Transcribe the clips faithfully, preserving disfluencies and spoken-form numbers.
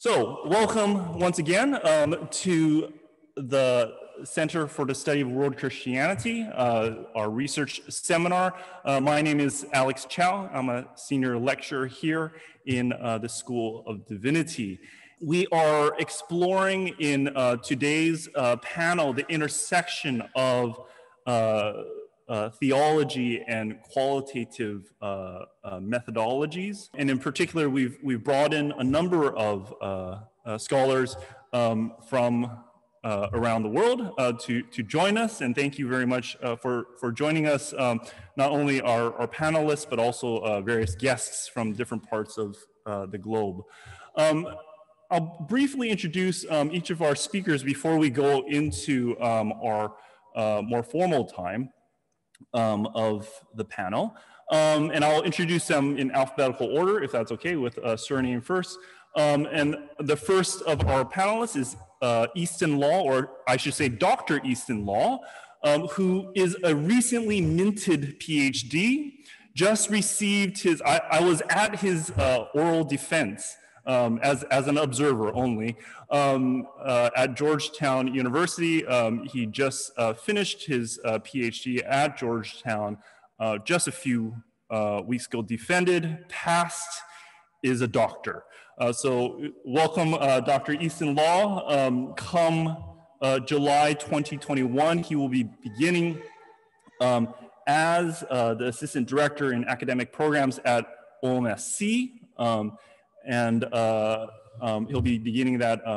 So welcome once again um, to the Center for the Study of World Christianity, uh, our research seminar. Uh, my name is Alex Chow. I'm a senior lecturer here in uh, the School of Divinity. We are exploring in uh, today's uh, panel the intersection of uh, uh, theology and qualitative uh, uh, methodologies. And in particular, we've, we've brought in a number of uh, uh, scholars um, from Uh, around the world uh, to, to join us. And thank you very much uh, for, for joining us, um, not only our, our panelists, but also uh, various guests from different parts of uh, the globe. Um, I'll briefly introduce um, each of our speakers before we go into um, our uh, more formal time um, of the panel. Um, and I'll introduce them in alphabetical order, if that's okay, with uh, surname first. Um, and the first of our panelists is Uh, Easten Law, or I should say Doctor Easten Law, um, who is a recently minted PhD, just received his, I, I was at his uh, oral defense um, as, as an observer only um, uh, at Georgetown University. Um, he just uh, finished his uh, PhD at Georgetown uh, just a few uh, weeks ago, defended, passed, is a doctor. Uh, so welcome, uh, Doctor Easten Law. Um, come uh, July twenty twenty-one, he will be beginning um, as uh, the Assistant Director in Academic Programs at O M S C. Um, and uh, um, he'll be beginning that uh,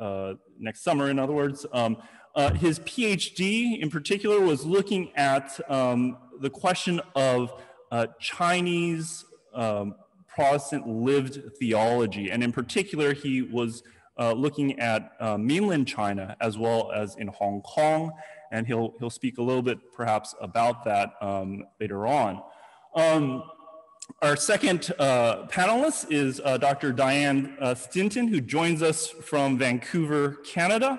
uh, next summer, in other words. Um, uh, his PhD in particular was looking at um, the question of uh, Chinese um, Protestant lived theology. And in particular, he was uh, looking at uh, mainland China as well as in Hong Kong. And he'll, he'll speak a little bit perhaps about that um, later on. Um, our second uh, panelist is uh, Doctor Diane uh, Stinton, who joins us from Vancouver, Canada,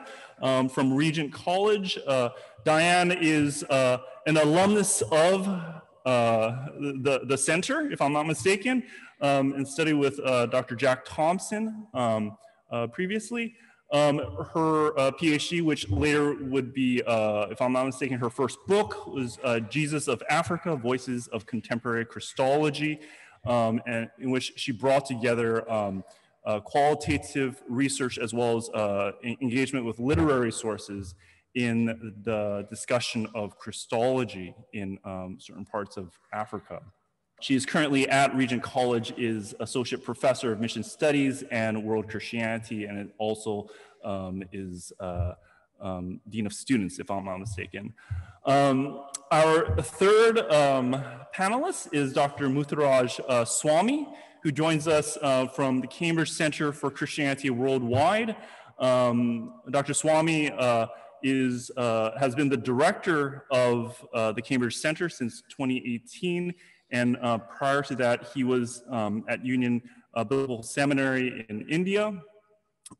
um, from Regent College. Uh, Diane is uh, an alumnus of uh, the, the center, if I'm not mistaken. Um, and studied with uh, Doctor Jack Thompson um, uh, previously. Um, her uh, PhD, which later would be, uh, if I'm not mistaken, her first book was uh, Jesus of Africa, Voices of Contemporary Christology, um, and in which she brought together um, uh, qualitative research as well as uh, engagement with literary sources in the discussion of Christology in um, certain parts of Africa. She is currently at Regent College, is Associate Professor of Mission Studies and World Christianity, and it also um, is uh, um, Dean of Students, if I'm not mistaken. Um, our third um, panelist is Doctor Muthuraj uh, Swamy, who joins us uh, from the Cambridge Centre for Christianity Worldwide. Um, Doctor Swamy uh, is, uh, has been the director of uh, the Cambridge Centre since twenty eighteen. And uh, prior to that, he was um, at Union uh, Biblical Seminary in India.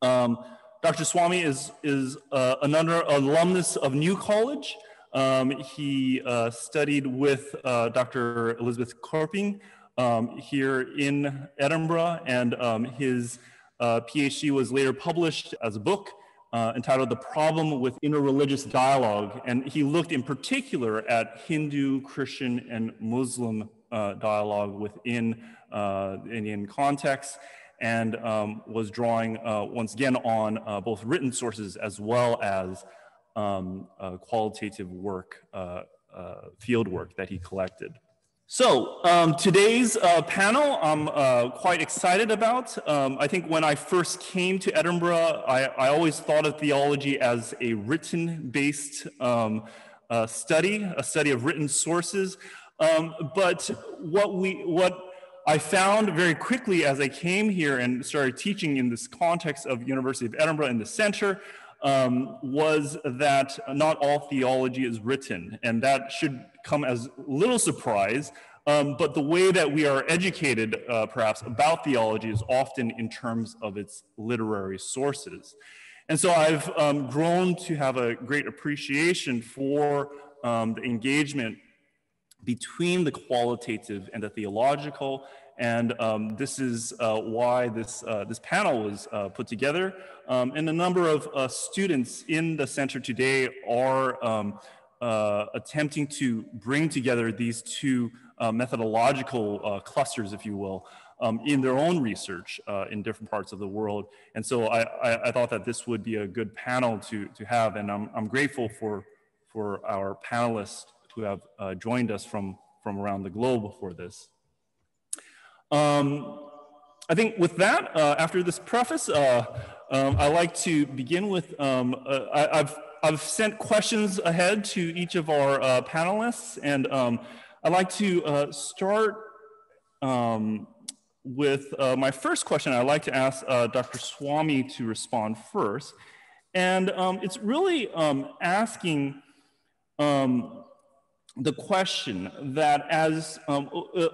Um, Doctor Swamy is, is uh, another alumnus of New College. Um, he uh, studied with uh, Doctor Elizabeth Koepping um, here in Edinburgh, and um, his uh, PhD was later published as a book uh, entitled The Problem with Interreligious Dialogue. And he looked in particular at Hindu, Christian, and Muslim Uh, dialogue within uh, Indian context, and um, was drawing uh, once again on uh, both written sources as well as um, uh, qualitative work, uh, uh, field work that he collected. So um, today's uh, panel I'm uh, quite excited about. Um, I think when I first came to Edinburgh, I, I always thought of theology as a written-based um, uh, study, a study of written sources. Um, but what we, what I found very quickly as I came here and started teaching in this context of University of Edinburgh in the center um, was that not all theology is written, and that should come as little surprise. Um, but the way that we are educated, uh, perhaps, about theology is often in terms of its literary sources. And so I've um, grown to have a great appreciation for um, the engagement between the qualitative and the theological. And um, this is uh, why this, uh, this panel was uh, put together. Um, and a number of uh, students in the center today are um, uh, attempting to bring together these two uh, methodological uh, clusters, if you will, um, in their own research uh, in different parts of the world. And so I, I, I thought that this would be a good panel to, to have. And I'm, I'm grateful for, for our panelists who have uh, joined us from, from around the globe for this. Um, I think with that, uh, after this preface, uh, um, I like to begin with, um, uh, I, I've, I've sent questions ahead to each of our uh, panelists, and um, I'd like to uh, start um, with uh, my first question. I'd like to ask uh, Doctor Swamy to respond first. And um, it's really um, asking um, the question that as um,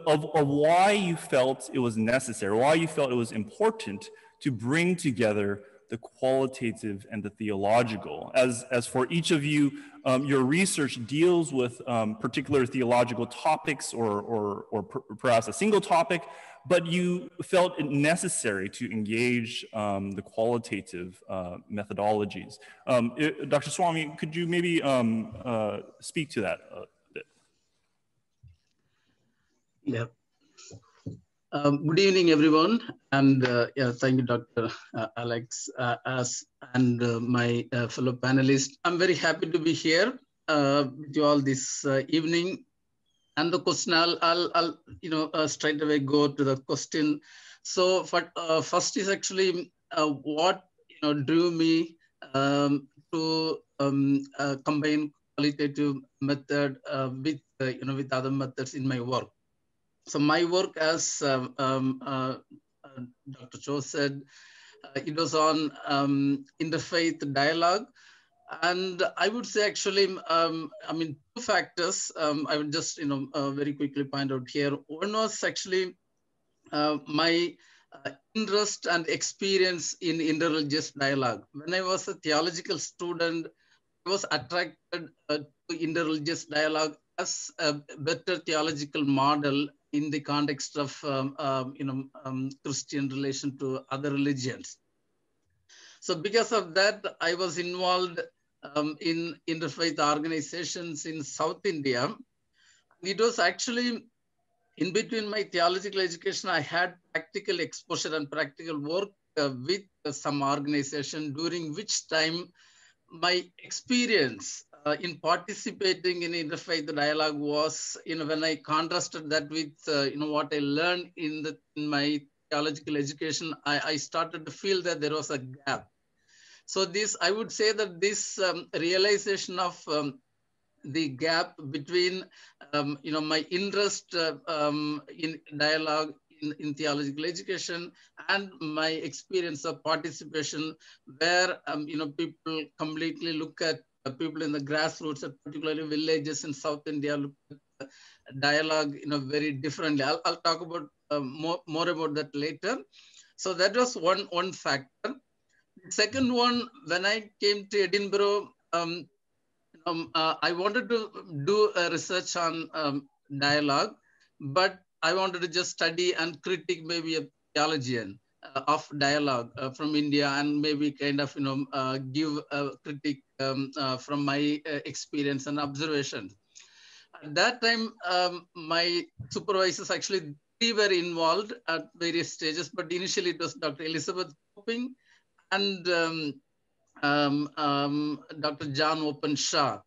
of, of why you felt it was necessary, why you felt it was important to bring together the qualitative and the theological. As, as for each of you, um, your research deals with um, particular theological topics or, or, or per, perhaps a single topic, but you felt it necessary to engage um, the qualitative uh, methodologies. Um, it, Doctor Swamy, could you maybe um, uh, speak to that? Yeah. Um, good evening, everyone, and uh, yeah, thank you, Doctor Uh, Alex, uh, as and uh, my uh, fellow panelists. I'm very happy to be here uh, with you all this uh, evening. And the question, I'll, I'll, I'll you know, uh, straight away go to the question. So, but uh, first is actually uh, what you know drew me um, to um, uh, combine qualitative method uh, with uh, you know with other methods in my work. So my work, as um, um, uh, Doctor Chow said, uh, it was on um, interfaith dialogue. And I would say actually, um, I mean, two factors, um, I would just, you know, uh, very quickly point out here. One was actually uh, my uh, interest and experience in interreligious dialogue. When I was a theological student, I was attracted uh, to interreligious dialogue as a better theological model in the context of um, um, you know um, Christian relation to other religions. So because of that, I was involved um, in interfaith organizations in South India. It was actually in between my theological education, I had practical exposure and practical work uh, with uh, some organization, during which time my experience Uh, in participating in interfaith dialogue was, you know, when I contrasted that with, uh, you know, what I learned in, the, in my theological education, I, I started to feel that there was a gap. So this, I would say that this um, realization of um, the gap between, um, you know, my interest uh, um, in dialogue In, in theological education and my experience of participation, where um, you know people completely look at uh, people in the grassroots, and particularly villages in South India, look at dialogue you know very differently. I'll, I'll talk about uh, more more about that later. So that was one one factor. The second one, when I came to Edinburgh, um, um, uh, I wanted to do a research on um, dialogue, but I wanted to just study and critique maybe a theologian uh, of dialogue uh, from India, and maybe kind of, you know, uh, give a critique um, uh, from my uh, experience and observation. At that time, um, my supervisors actually, they were involved at various stages, but initially it was Doctor Elizabeth Koepping and um, um, um, Doctor John Openshaw,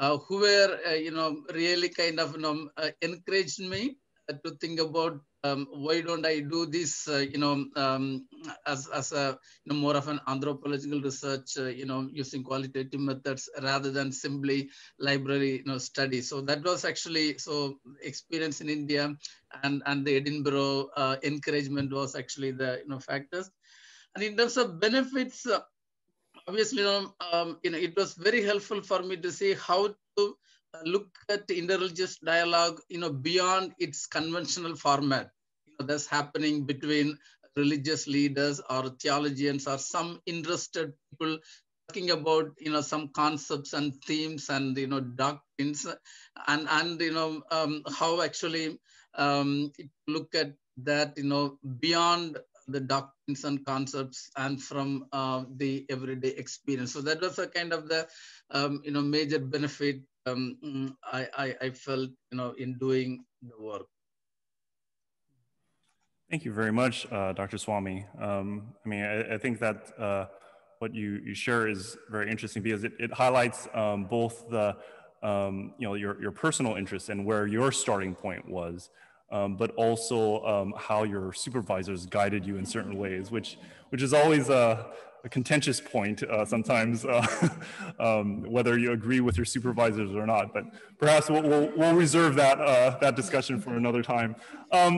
uh, who were, uh, you know, really kind of you know, uh, encouraged me to think about um, why don't I do this, uh, you know, um, as, as a you know, more of an anthropological research, uh, you know, using qualitative methods rather than simply library, you know, study. So that was actually, so experience in India and, and the Edinburgh uh, encouragement was actually the, you know, factors. And in terms of benefits, uh, obviously, you know, um, you know, it was very helpful for me to see how to look at interreligious dialogue, you know, beyond its conventional format. You know, that's happening between religious leaders or theologians or some interested people talking about, you know, some concepts and themes and, you know, doctrines and, and you know, um, how actually um, look at that, you know, beyond the doctrines and concepts and from uh, the everyday experience. So that was a kind of the, um, you know, major benefit um, I, I, I felt, you know, in doing the work. Thank you very much, uh, Doctor Swamy. Um, I mean, I, I think that uh, what you, you share is very interesting because it, it highlights um, both the, um, you know, your, your personal interests and where your starting point was, Um, but also um, how your supervisors guided you in certain ways, which which is always a, a contentious point uh, sometimes, uh, um, whether you agree with your supervisors or not. But perhaps we'll, we'll, we'll reserve that uh, that discussion for another time. Um,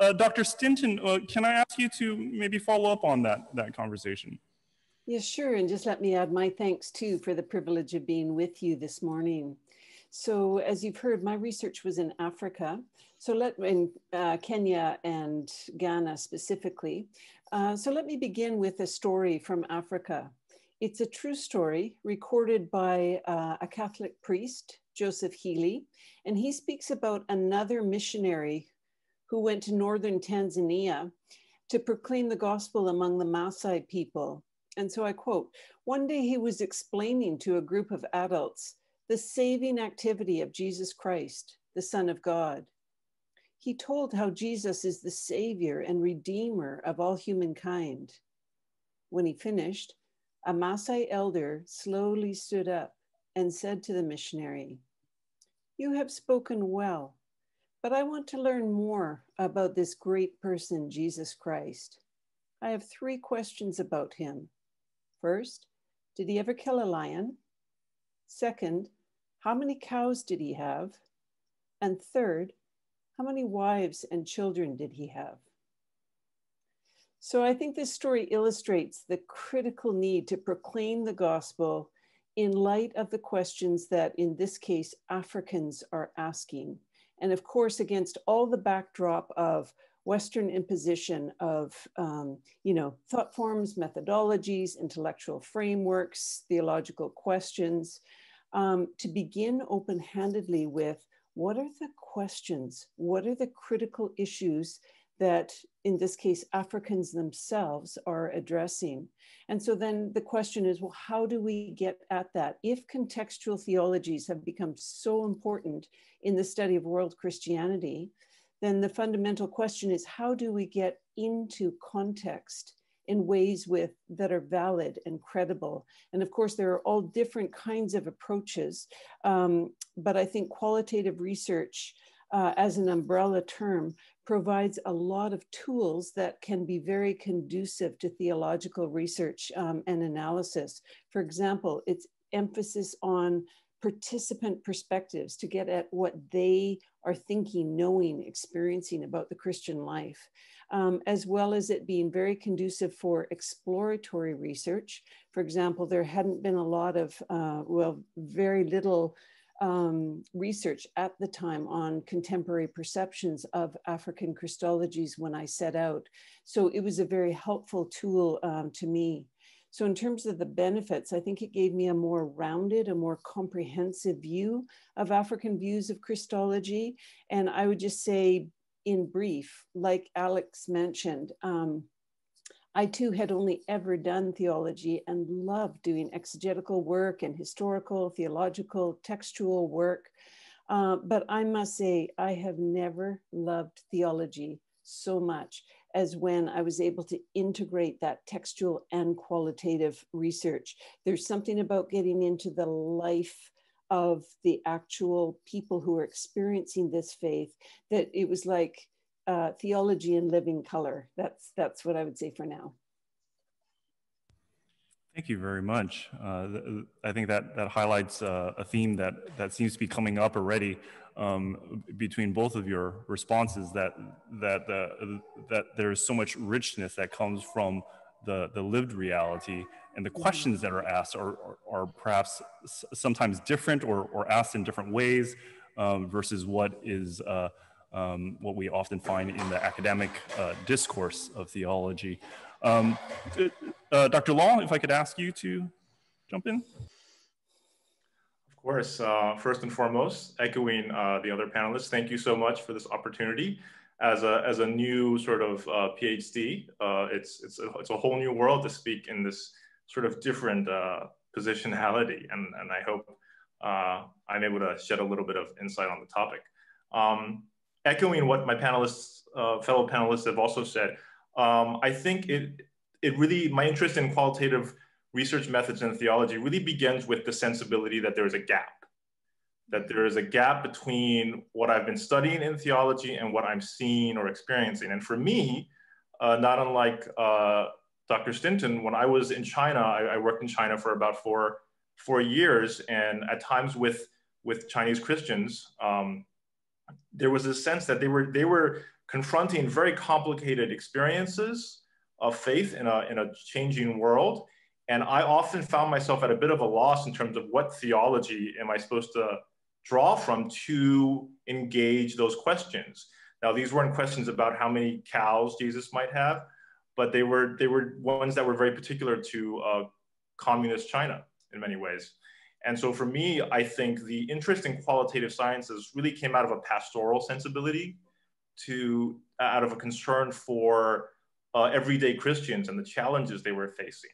uh, Doctor Stinton, uh, can I ask you to maybe follow up on that that conversation? Yes, yeah, sure. And just let me add my thanks too for the privilege of being with you this morning. So as you've heard, my research was in Africa, so let in uh, Kenya and Ghana specifically. Uh, so let me begin with a story from Africa. It's a true story recorded by uh, a Catholic priest, Joseph Healy, and he speaks about another missionary who went to northern Tanzania to proclaim the gospel among the Maasai people. And so I quote, "One day he was explaining to a group of adults the saving activity of Jesus Christ, the Son of God. He told how Jesus is the savior and redeemer of all humankind. When he finished, a Maasai elder slowly stood up and said to the missionary, 'You have spoken well, but I want to learn more about this great person, Jesus Christ. I have three questions about him. First, did he ever kill a lion? Second, how many cows did he have? And third, how many wives and children did he have?'" So I think this story illustrates the critical need to proclaim the gospel in light of the questions that, in this case, Africans are asking. And of course, against all the backdrop of Western imposition of, um, you know, thought forms, methodologies, intellectual frameworks, theological questions, um, to begin open-handedly with, what are the questions? What are the critical issues that, in this case, Africans themselves are addressing? And so then the question is, well, how do we get at that? If contextual theologies have become so important in the study of world Christianity, then the fundamental question is, how do we get into context in ways with that are valid and credible? And of course, there are all different kinds of approaches, um, but I think qualitative research uh, as an umbrella term provides a lot of tools that can be very conducive to theological research um, and analysis. For example, its emphasis on participant perspectives to get at what they are thinking, knowing, experiencing about the Christian life, um, as well as it being very conducive for exploratory research. For example, there hadn't been a lot of, uh, well, very little um, research at the time on contemporary perceptions of African Christologies when I set out. So it was a very helpful tool um, to me. So in terms of the benefits, I think it gave me a more rounded, a more comprehensive view of African views of Christology. And I would just say, in brief, like Alex mentioned, um, I too had only ever done theology and loved doing exegetical work and historical, theological, textual work. Uh, but I must say, I have never loved theology so much as when I was able to integrate that textual and qualitative research. There's something about getting into the life of the actual people who are experiencing this faith that it was like uh, theology in living color. That's, that's what I would say for now. Thank you very much. Uh, th I think that, that highlights uh, a theme that, that seems to be coming up already um, between both of your responses, that, that, uh, that there is so much richness that comes from the, the lived reality, and the questions that are asked are, are, are perhaps sometimes different or, or asked in different ways um, versus what is uh, um, what we often find in the academic uh, discourse of theology. Um, uh, Doctor Law, if I could ask you to jump in? Of course. Uh, first and foremost, echoing uh, the other panelists, thank you so much for this opportunity. As a, as a new sort of uh, PhD, uh, it's, it's, a, it's a whole new world to speak in this sort of different uh, positionality. And, and I hope uh, I'm able to shed a little bit of insight on the topic. Um, echoing what my panelists, uh, fellow panelists have also said, um, I think it, it really, my interest in qualitative research methods in theology really begins with the sensibility that there is a gap. that there is a gap between what I've been studying in theology and what I'm seeing or experiencing. And for me, uh, not unlike uh, Doctor Stinton, when I was in China, I, I worked in China for about four, four years, and at times with, with Chinese Christians, um, there was a sense that they were, they were confronting very complicated experiences of faith in a, in a changing world. And I often found myself at a bit of a loss in terms of what theology am I supposed to draw from to engage those questions. Now, these weren't questions about how many cows Jesus might have, but they were, they were ones that were very particular to uh, communist China in many ways. And so for me, I think the interest in qualitative sciences really came out of a pastoral sensibility, to, out of a concern for uh, everyday Christians and the challenges they were facing.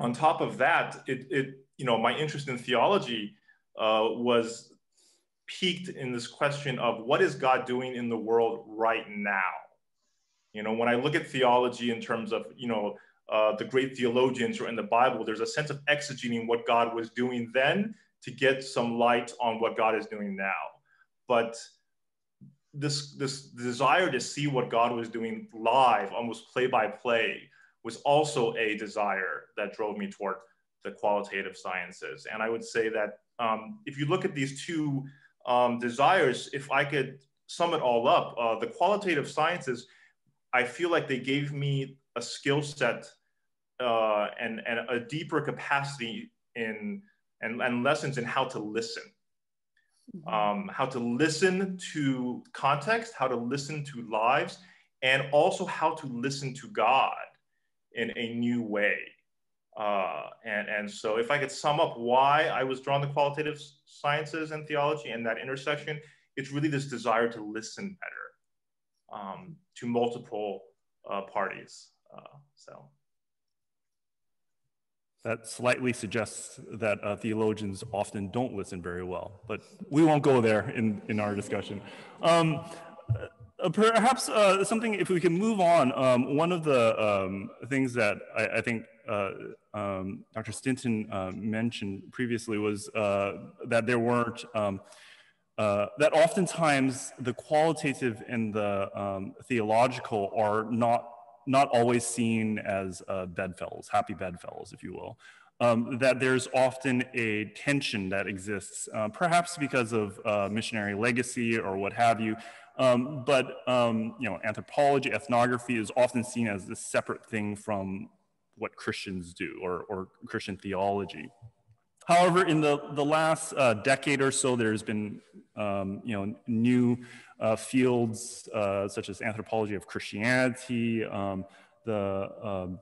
On top of that, it, it, you know, my interest in theology uh, was piqued in this question of what is God doing in the world right now? You know, when I look at theology in terms of, you know, uh, the great theologians who are in the Bible, there's a sense of exegeting what God was doing then to get some light on what God is doing now. But this, this desire to see what God was doing live, almost play by play, was also a desire that drove me toward the qualitative sciences. And I would say that um, if you look at these two um, desires, if I could sum it all up, uh, the qualitative sciences, I feel like they gave me a skill set uh, and, and a deeper capacity in, and, and lessons in how to listen. Um, how to listen to context, how to listen to lives, and also how to listen to God in a new way. Uh, and, and so if I could sum up why I was drawn to qualitative sciences and theology and that intersection, it's really this desire to listen better um, to multiple uh, parties. Uh, so. That slightly suggests that uh, theologians often don't listen very well, but we won't go there in, in our discussion. Um, Uh, perhaps uh, something, if we can move on, um, one of the um, things that I, I think uh, um, Doctor Stinton uh, mentioned previously was uh, that there weren't, um, uh, that oftentimes the qualitative and the um, theological are not, not always seen as uh, bedfellows, happy bedfellows, if you will. Um, that there's often a tension that exists, uh, perhaps because of uh, missionary legacy or what have you. Um, but, um, you know, anthropology, ethnography is often seen as this separate thing from what Christians do or, or Christian theology. However, in the, the last uh, decade or so, there's been, um, you know, new uh, fields uh, such as anthropology of Christianity, um, the um,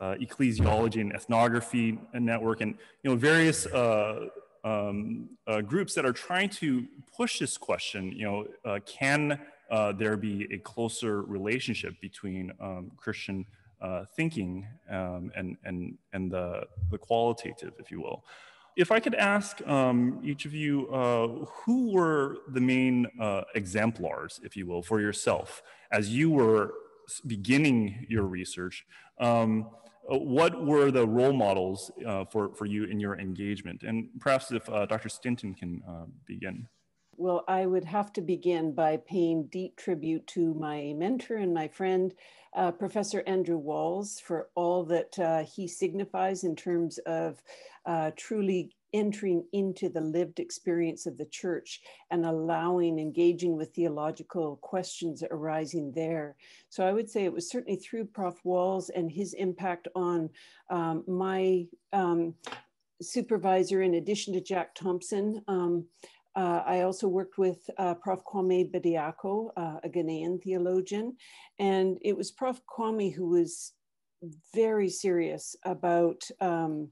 uh, ecclesiology and ethnography network, and, you know, various uh, Um, uh, groups that are trying to push this question, you know, uh, can uh, there be a closer relationship between um, Christian uh, thinking um, and, and, and the, the qualitative, if you will. If I could ask um, each of you, uh, who were the main uh, exemplars, if you will, for yourself, as you were beginning your research? Um, What were the role models uh, for, for you in your engagement? And perhaps if uh, Doctor Stinton can uh, begin. Well, I would have to begin by paying deep tribute to my mentor and my friend, uh, Professor Andrew Walls, for all that uh, he signifies in terms of uh, truly entering into the lived experience of the church and allowing, engaging with theological questions arising there. So I would say it was certainly through Professor Walls and his impact on um, my um, supervisor, in addition to Jack Thompson. Um, Uh, I also worked with uh, Professor Kwame Bediako, uh, a Ghanaian theologian, and it was Professor Kwame who was very serious about um,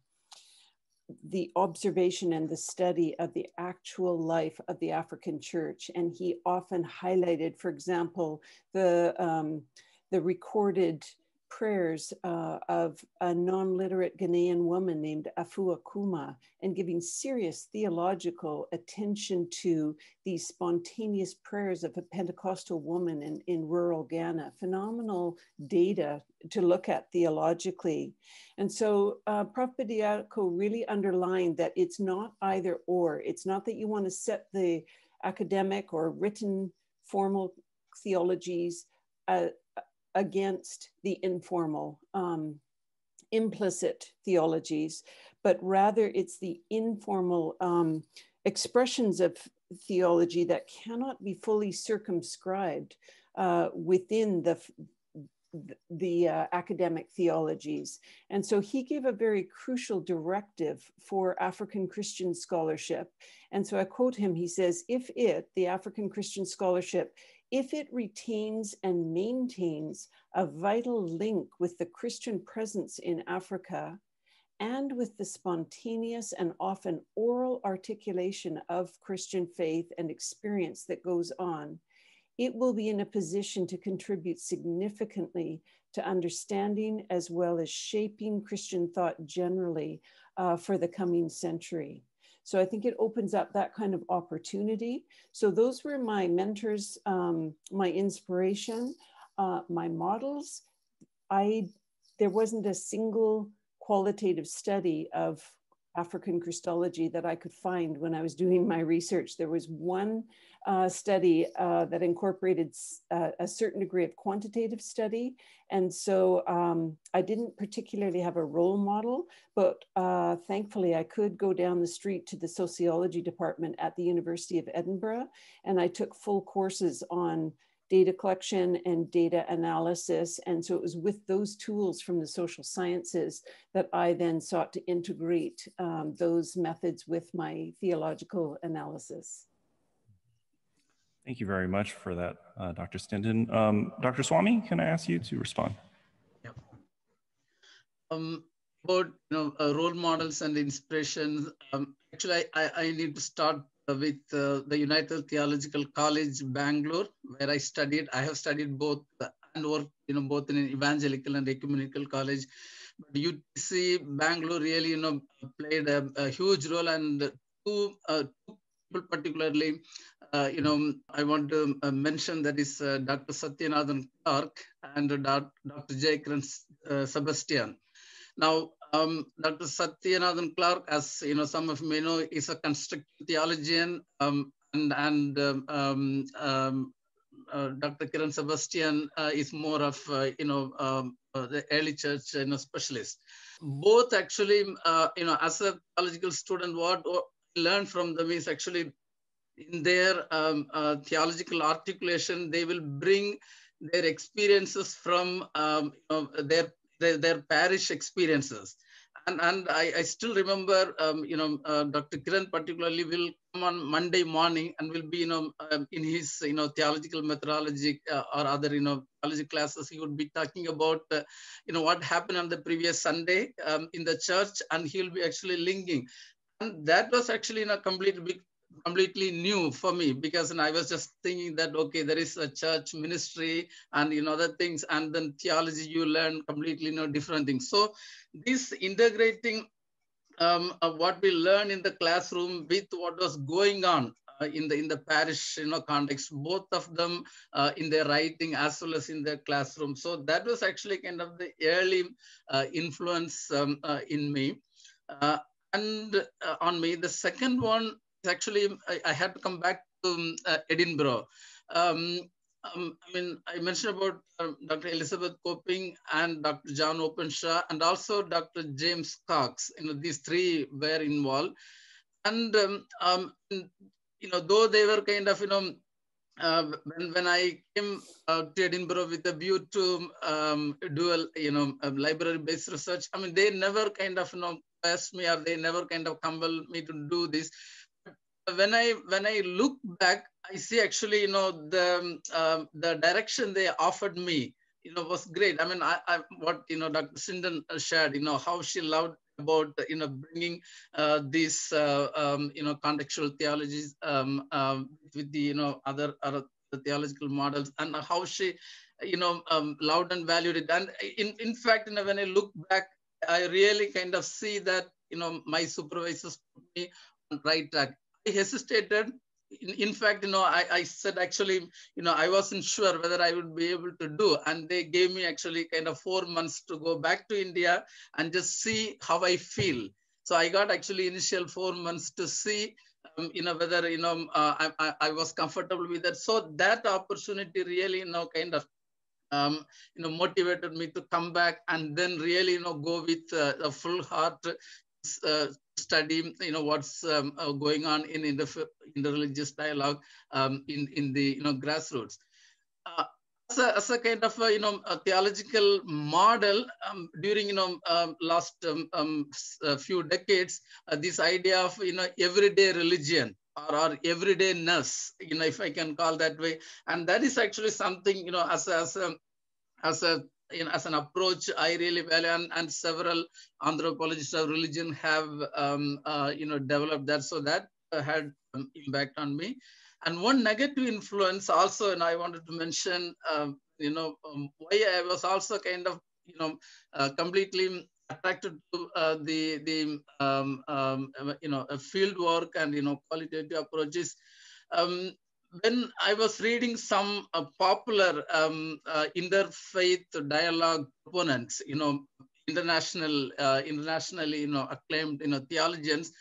the observation and the study of the actual life of the African church. And he often highlighted, for example, the, um, the recorded prayers uh, of a non-literate Ghanaian woman named Afua Kuma, and giving serious theological attention to these spontaneous prayers of a Pentecostal woman in, in rural Ghana. Phenomenal data to look at theologically. And so uh, Professor Bediako really underlined that it's not either or. It's not that you want to set the academic or written formal theologies uh, against the informal, um, implicit theologies, but rather it's the informal um, expressions of theology that cannot be fully circumscribed uh, within the, the uh, academic theologies. And so he gave a very crucial directive for African Christian scholarship. And so I quote him, he says, if it, the African Christian scholarship, if it retains and maintains a vital link with the Christian presence in Africa and with the spontaneous and often oral articulation of Christian faith and experience that goes on, it will be in a position to contribute significantly to understanding as well as shaping Christian thought generally uh, for the coming century. So I think it opens up that kind of opportunity. So those were my mentors, um, my inspiration, uh, my models. I, there wasn't a single qualitative study of African Christology that I could find when I was doing my research. There was one uh, study uh, that incorporated uh, a certain degree of quantitative study. And so um, I didn't particularly have a role model, but uh, thankfully I could go down the street to the sociology department at the University of Edinburgh. And I took full courses on data collection and data analysis. And so it was with those tools from the social sciences that I then sought to integrate um, those methods with my theological analysis. Thank you very much for that, uh, Doctor Stinton. Um, Doctor Swamy, can I ask you to respond? Yeah. Um, about you know, uh, role models and inspirations, um, actually I, I need to start with uh, the United Theological College, Bangalore, where I studied. I have studied both uh, and worked, you know, both in an evangelical and ecumenical college. But U T C Bangalore really, you know, played a, a huge role, and two, uh, two people particularly, uh, you know, I want to uh, mention that is uh, Doctor Sathianathan Clarke and uh, Doctor Jayakiran uh, Sebastian. Now, Um, Doctor Sathianathan Clarke, as you know, some of you may know, is a constructive theologian, um, and, and um, um, uh, Doctor Kiran Sebastian uh, is more of uh, you know um, uh, the early church you know specialist. Both actually, uh, you know, as a theological student, what I learned from them is actually in their um, uh, theological articulation, they will bring their experiences from um, you know, their. Their, their parish experiences. And, and I, I still remember, um, you know, uh, Doctor Kiran particularly will come on Monday morning and will be, you know, um, in his, you know, theological methodology uh, or other, you know, theology classes, he would be talking about, uh, you know, what happened on the previous Sunday um, in the church, and he'll be actually linking. And that was actually, you know, complete big completely new for me, because and I was just thinking that, okay, there is a church ministry and, you know, other things, and then theology, you learn completely, you know, different things. So this integrating um, of what we learn in the classroom with what was going on uh, in the in the parish, you know, context, both of them uh, in their writing as well as in their classroom. So that was actually kind of the early uh, influence um, uh, in me. Uh, and uh, on me, the second one, actually, I, I had to come back to um, uh, Edinburgh. Um, um, I mean, I mentioned about uh, Doctor Elizabeth Koepping and Doctor John Openshaw, and also Doctor James Cox. You know, these three were involved. And, um, um, you know, though they were kind of, you know, Uh, when, when I came uh, to Edinburgh with a view to um, do a, you know, library-based research, I mean, they never kind of, you know, asked me, or they never kind of compelled me to do this. But when I when I look back, I see actually, you know, the um, the direction they offered me, you know, was great. I mean, I, I what you know, Doctor Stinton shared, you know, how she loved about, you know, bringing uh, these, uh, um, you know, contextual theologies um, um, with the, you know, other, other theological models, and how she, you know, um, loved and valued it. And in, in fact, you know, when I look back, I really kind of see that, you know, my supervisors put me on the right track. I hesitated. In, in fact, you know, I, I said, actually, you know, I wasn't sure whether I would be able to do. And they gave me actually kind of four months to go back to India and just see how I feel. So I got actually initial four months to see, um, you know, whether, you know, uh, I, I was comfortable with that. So that opportunity really, you know, kind of, Um, you know, motivated me to come back and then really, you know, go with uh, a full heart uh, study, you know, what's um, uh, going on in, in the interreligious dialogue um, in, in the, you know, grassroots. Uh, as, a, as a kind of, a, you know, a theological model um, during, you know, um, last um, um, few decades, uh, this idea of, you know, everyday religion, or everydayness, you know, if I can call that way, and that is actually something, you know, as as a, as a you know, as an approach, I really value, and, and several anthropologists of religion have um, uh, you know, developed that, so that uh, had an impact on me. And one negative influence also, and I wanted to mention, uh, you know, um, why I was also kind of, you know, uh, completely attracted to uh, the, the um, um, you know, field work and, you know, qualitative approaches. Um, when I was reading some uh, popular um, uh, interfaith dialogue proponents, you know, international, uh, internationally, you know, acclaimed, you know, theologians,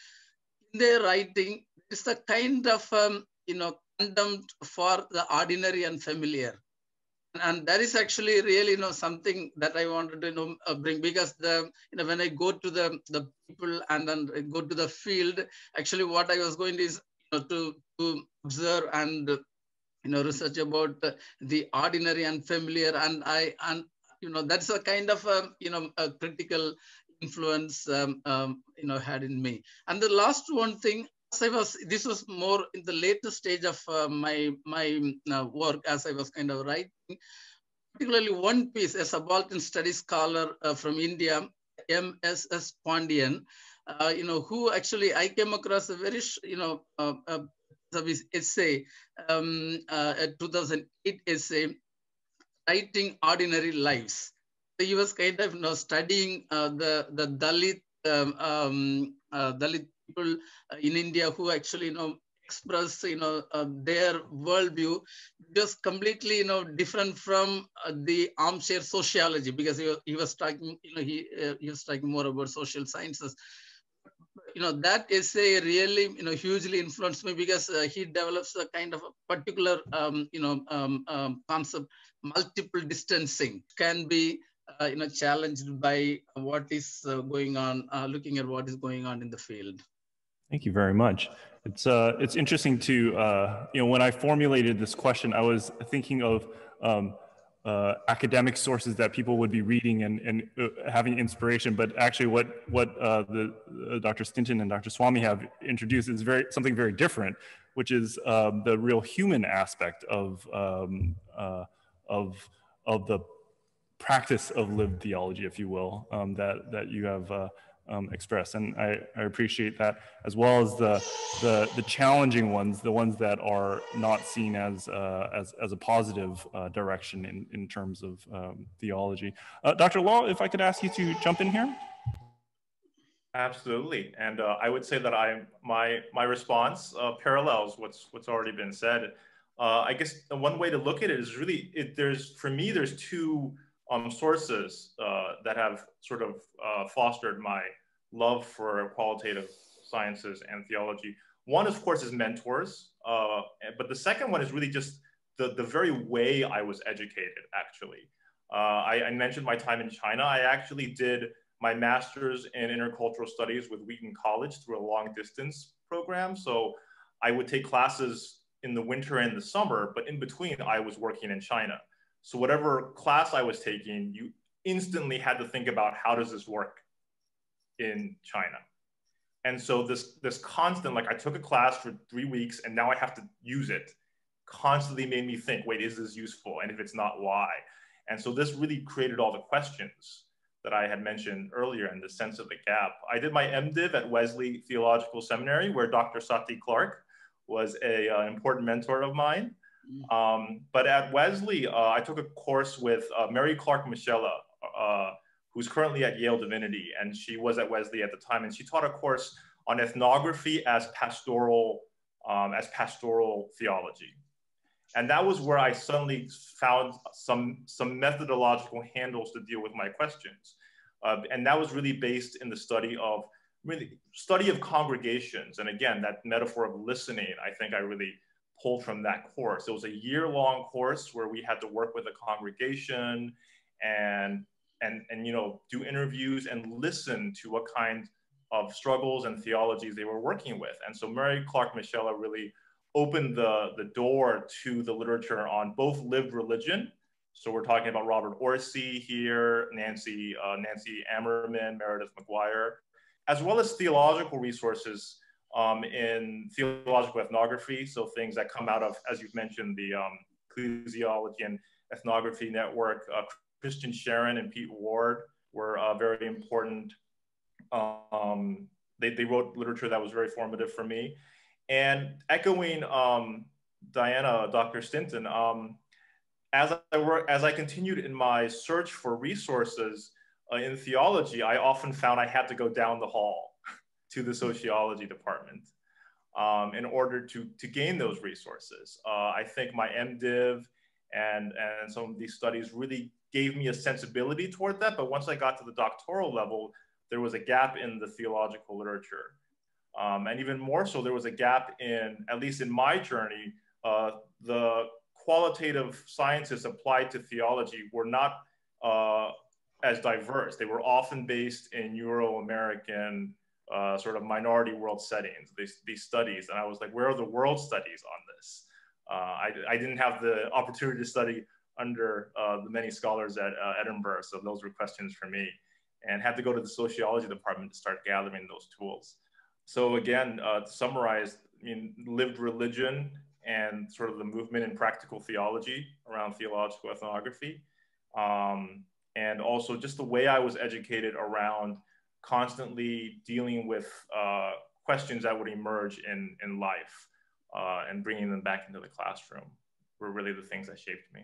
in their writing, it's the kind of, um, you know, contempt for the ordinary and familiar. And that is actually really, you know, something that I wanted to, you know, uh, bring, because the, you know, when I go to the, the people and then I go to the field, actually what I was going to is, you know, to, to observe and, you know, research about the ordinary and familiar. And I, and, you know, that's a kind of, a, you know, a critical influence, um, um, you know, had in me. And the last one thing, as I was, this was more in the later stage of uh, my, my uh, work as I was kind of writing, particularly one piece, a subaltern studies scholar uh, from India, M. S. S. Pandian, uh, you know, who actually I came across a very, you know, uh, uh, essay, um, uh, a two thousand eight essay, Writing Ordinary Lives. So he was kind of, you know, studying uh, the, the Dalit, um, um, uh, Dalit people in India who actually, you know, express, you know, uh, their worldview, just completely, you know, different from uh, the armchair sociology, because he, he was talking, you know, he, uh, he was talking more about social sciences. You know, that essay really, you know, hugely influenced me, because uh, he develops a kind of a particular, um, you know, um, um, concept, multiple distancing can be, uh, you know, challenged by what is uh, going on, uh, looking at what is going on in the field. Thank you very much. It's uh, it's interesting to, uh, you know, when I formulated this question, I was thinking of um, uh, academic sources that people would be reading and, and uh, having inspiration, but actually what, what uh, the uh, Doctor Stinton and Doctor Swamy have introduced is very, something very different, which is uh, the real human aspect of, um, uh, of, of the practice of lived theology, if you will, um, that, that you have uh, Um, express, and I, I appreciate that, as well as the, the the challenging ones, the ones that are not seen as uh, as as a positive uh, direction in in terms of um, theology. Uh, Doctor Law, if I could ask you to jump in here. Absolutely, and uh, I would say that I my my response uh, parallels what's what's already been said. Uh, I guess the one way to look at it is really it, there's for me there's two Um, sources uh, that have sort of uh, fostered my love for qualitative sciences and theology. One, of course, is mentors, uh, but the second one is really just the, the very way I was educated, actually. Uh, I, I mentioned my time in China. I actually did my master's in intercultural studies with Wheaton College through a long distance program. So I would take classes in the winter and the summer, but in between I was working in China. So whatever class I was taking, you instantly had to think about how does this work in China. And so this, this constant, like I took a class for three weeks and now I have to use it, constantly made me think, wait, is this useful? And if it's not, why? And so this really created all the questions that I had mentioned earlier and the sense of the gap. I did my MDiv at Wesley Theological Seminary, where Doctor Sathianathan Clarke was an uh, important mentor of mine. Um, but at Wesley, uh, I took a course with uh, Mary Clark Moschella, uh, who's currently at Yale Divinity, and she was at Wesley at the time, and she taught a course on ethnography as pastoral, um, as pastoral theology. And that was where I suddenly found some, some methodological handles to deal with my questions. Uh, and that was really based in the study of, really, study of congregations. And again, that metaphor of listening, I think I really pulled from that course. It was a year-long course where we had to work with a congregation and, and, and you know, do interviews and listen to what kind of struggles and theologies they were working with. And so Mary Clark Moschella really opened the, the door to the literature on both lived religion. So we're talking about Robert Orsi here, Nancy, uh, Nancy Ammerman, Meredith McGuire, as well as theological resources um, in theological ethnography. So things that come out of, as you've mentioned, the um, Ecclesiology and Ethnography Network. uh, Christian Scharen and Pete Ward were uh, very important. Um, they, they wrote literature that was very formative for me. And echoing um, Diana, Doctor Stinton, um, as I work, as I continued in my search for resources uh, in theology, I often found I had to go down the hall to the sociology department um, in order to to gain those resources. Uh, I think my MDiv and and some of these studies really gave me a sensibility toward that. But once I got to the doctoral level, there was a gap in the theological literature. Um, and even more so, there was a gap in, at least in my journey, uh, the qualitative sciences applied to theology were not uh, as diverse. They were often based in Euro-American uh, sort of minority world settings, these, these studies. And I was like, where are the world studies on this? Uh, I, I didn't have the opportunity to study under uh, the many scholars at uh, Edinburgh, so those were questions for me, and had to go to the sociology department to start gathering those tools. So again, uh, to summarize, I mean, lived religion and sort of the movement in practical theology around theological ethnography, um, and also just the way I was educated around constantly dealing with uh, questions that would emerge in, in life uh, and bringing them back into the classroom were really the things that shaped me.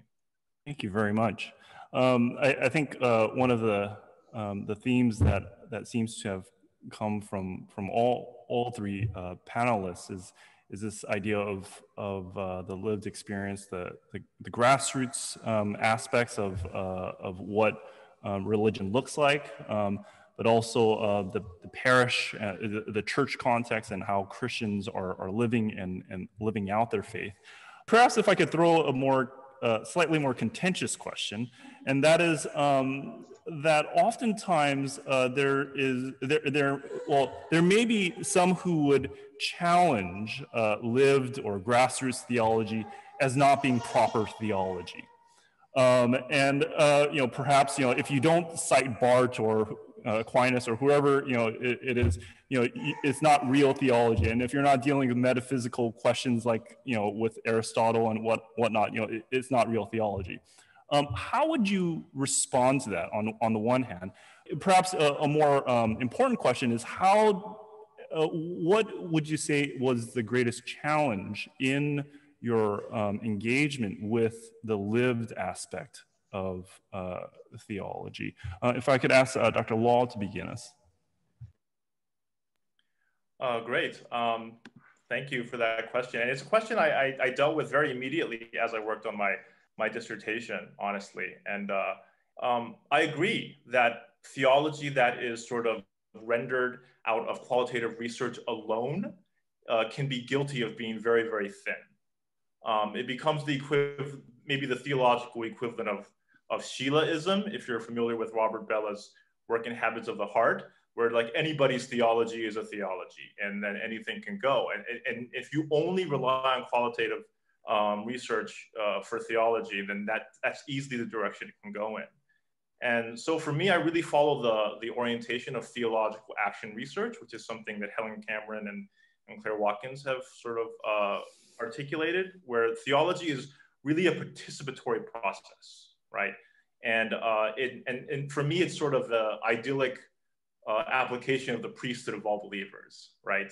Thank you very much. Um, I, I think uh, one of the, um, the themes that, that seems to have come from from all all three uh, panelists is is this idea of of uh, the lived experience, the the, the grassroots um, aspects of uh, of what um, religion looks like, um, but also uh, the, the parish, uh, the, the church context, and how Christians are are living and and living out their faith. Perhaps if I could throw a more uh, slightly more contentious question, and that is. Um, that oftentimes uh, there is, there, there, well, there may be some who would challenge uh, lived or grassroots theology as not being proper theology. Um, and, uh, you know, perhaps, you know, if you don't cite Barth or uh, Aquinas or whoever, you know, it, it is, you know, it's not real theology. And if you're not dealing with metaphysical questions like, you know, with Aristotle and what, whatnot, you know, it, it's not real theology. Um, how would you respond to that on, on the one hand? Perhaps a, a more um, important question is how, uh, what would you say was the greatest challenge in your um, engagement with the lived aspect of uh, theology? Uh, if I could ask uh, Doctor Law to begin us. Uh, great. Um, thank you for that question. And it's a question I, I, I dealt with very immediately as I worked on my my dissertation, honestly. And uh, um, I agree that theology that is sort of rendered out of qualitative research alone uh, can be guilty of being very, very thin. Um, it becomes the equiv- maybe the theological equivalent of, of Sheilaism, if you're familiar with Robert Bella's work in Habits of the Heart, where like anybody's theology is a theology and then anything can go. And, and if you only rely on qualitative Um, research uh, for theology, then that, that's easily the direction it can go in. And so for me, I really follow the, the orientation of theological action research, which is something that Helen Cameron and, and Claire Watkins have sort of uh, articulated, where theology is really a participatory process, right? And, uh, it, and, and for me, it's sort of the idyllic uh, application of the priesthood of all believers, right?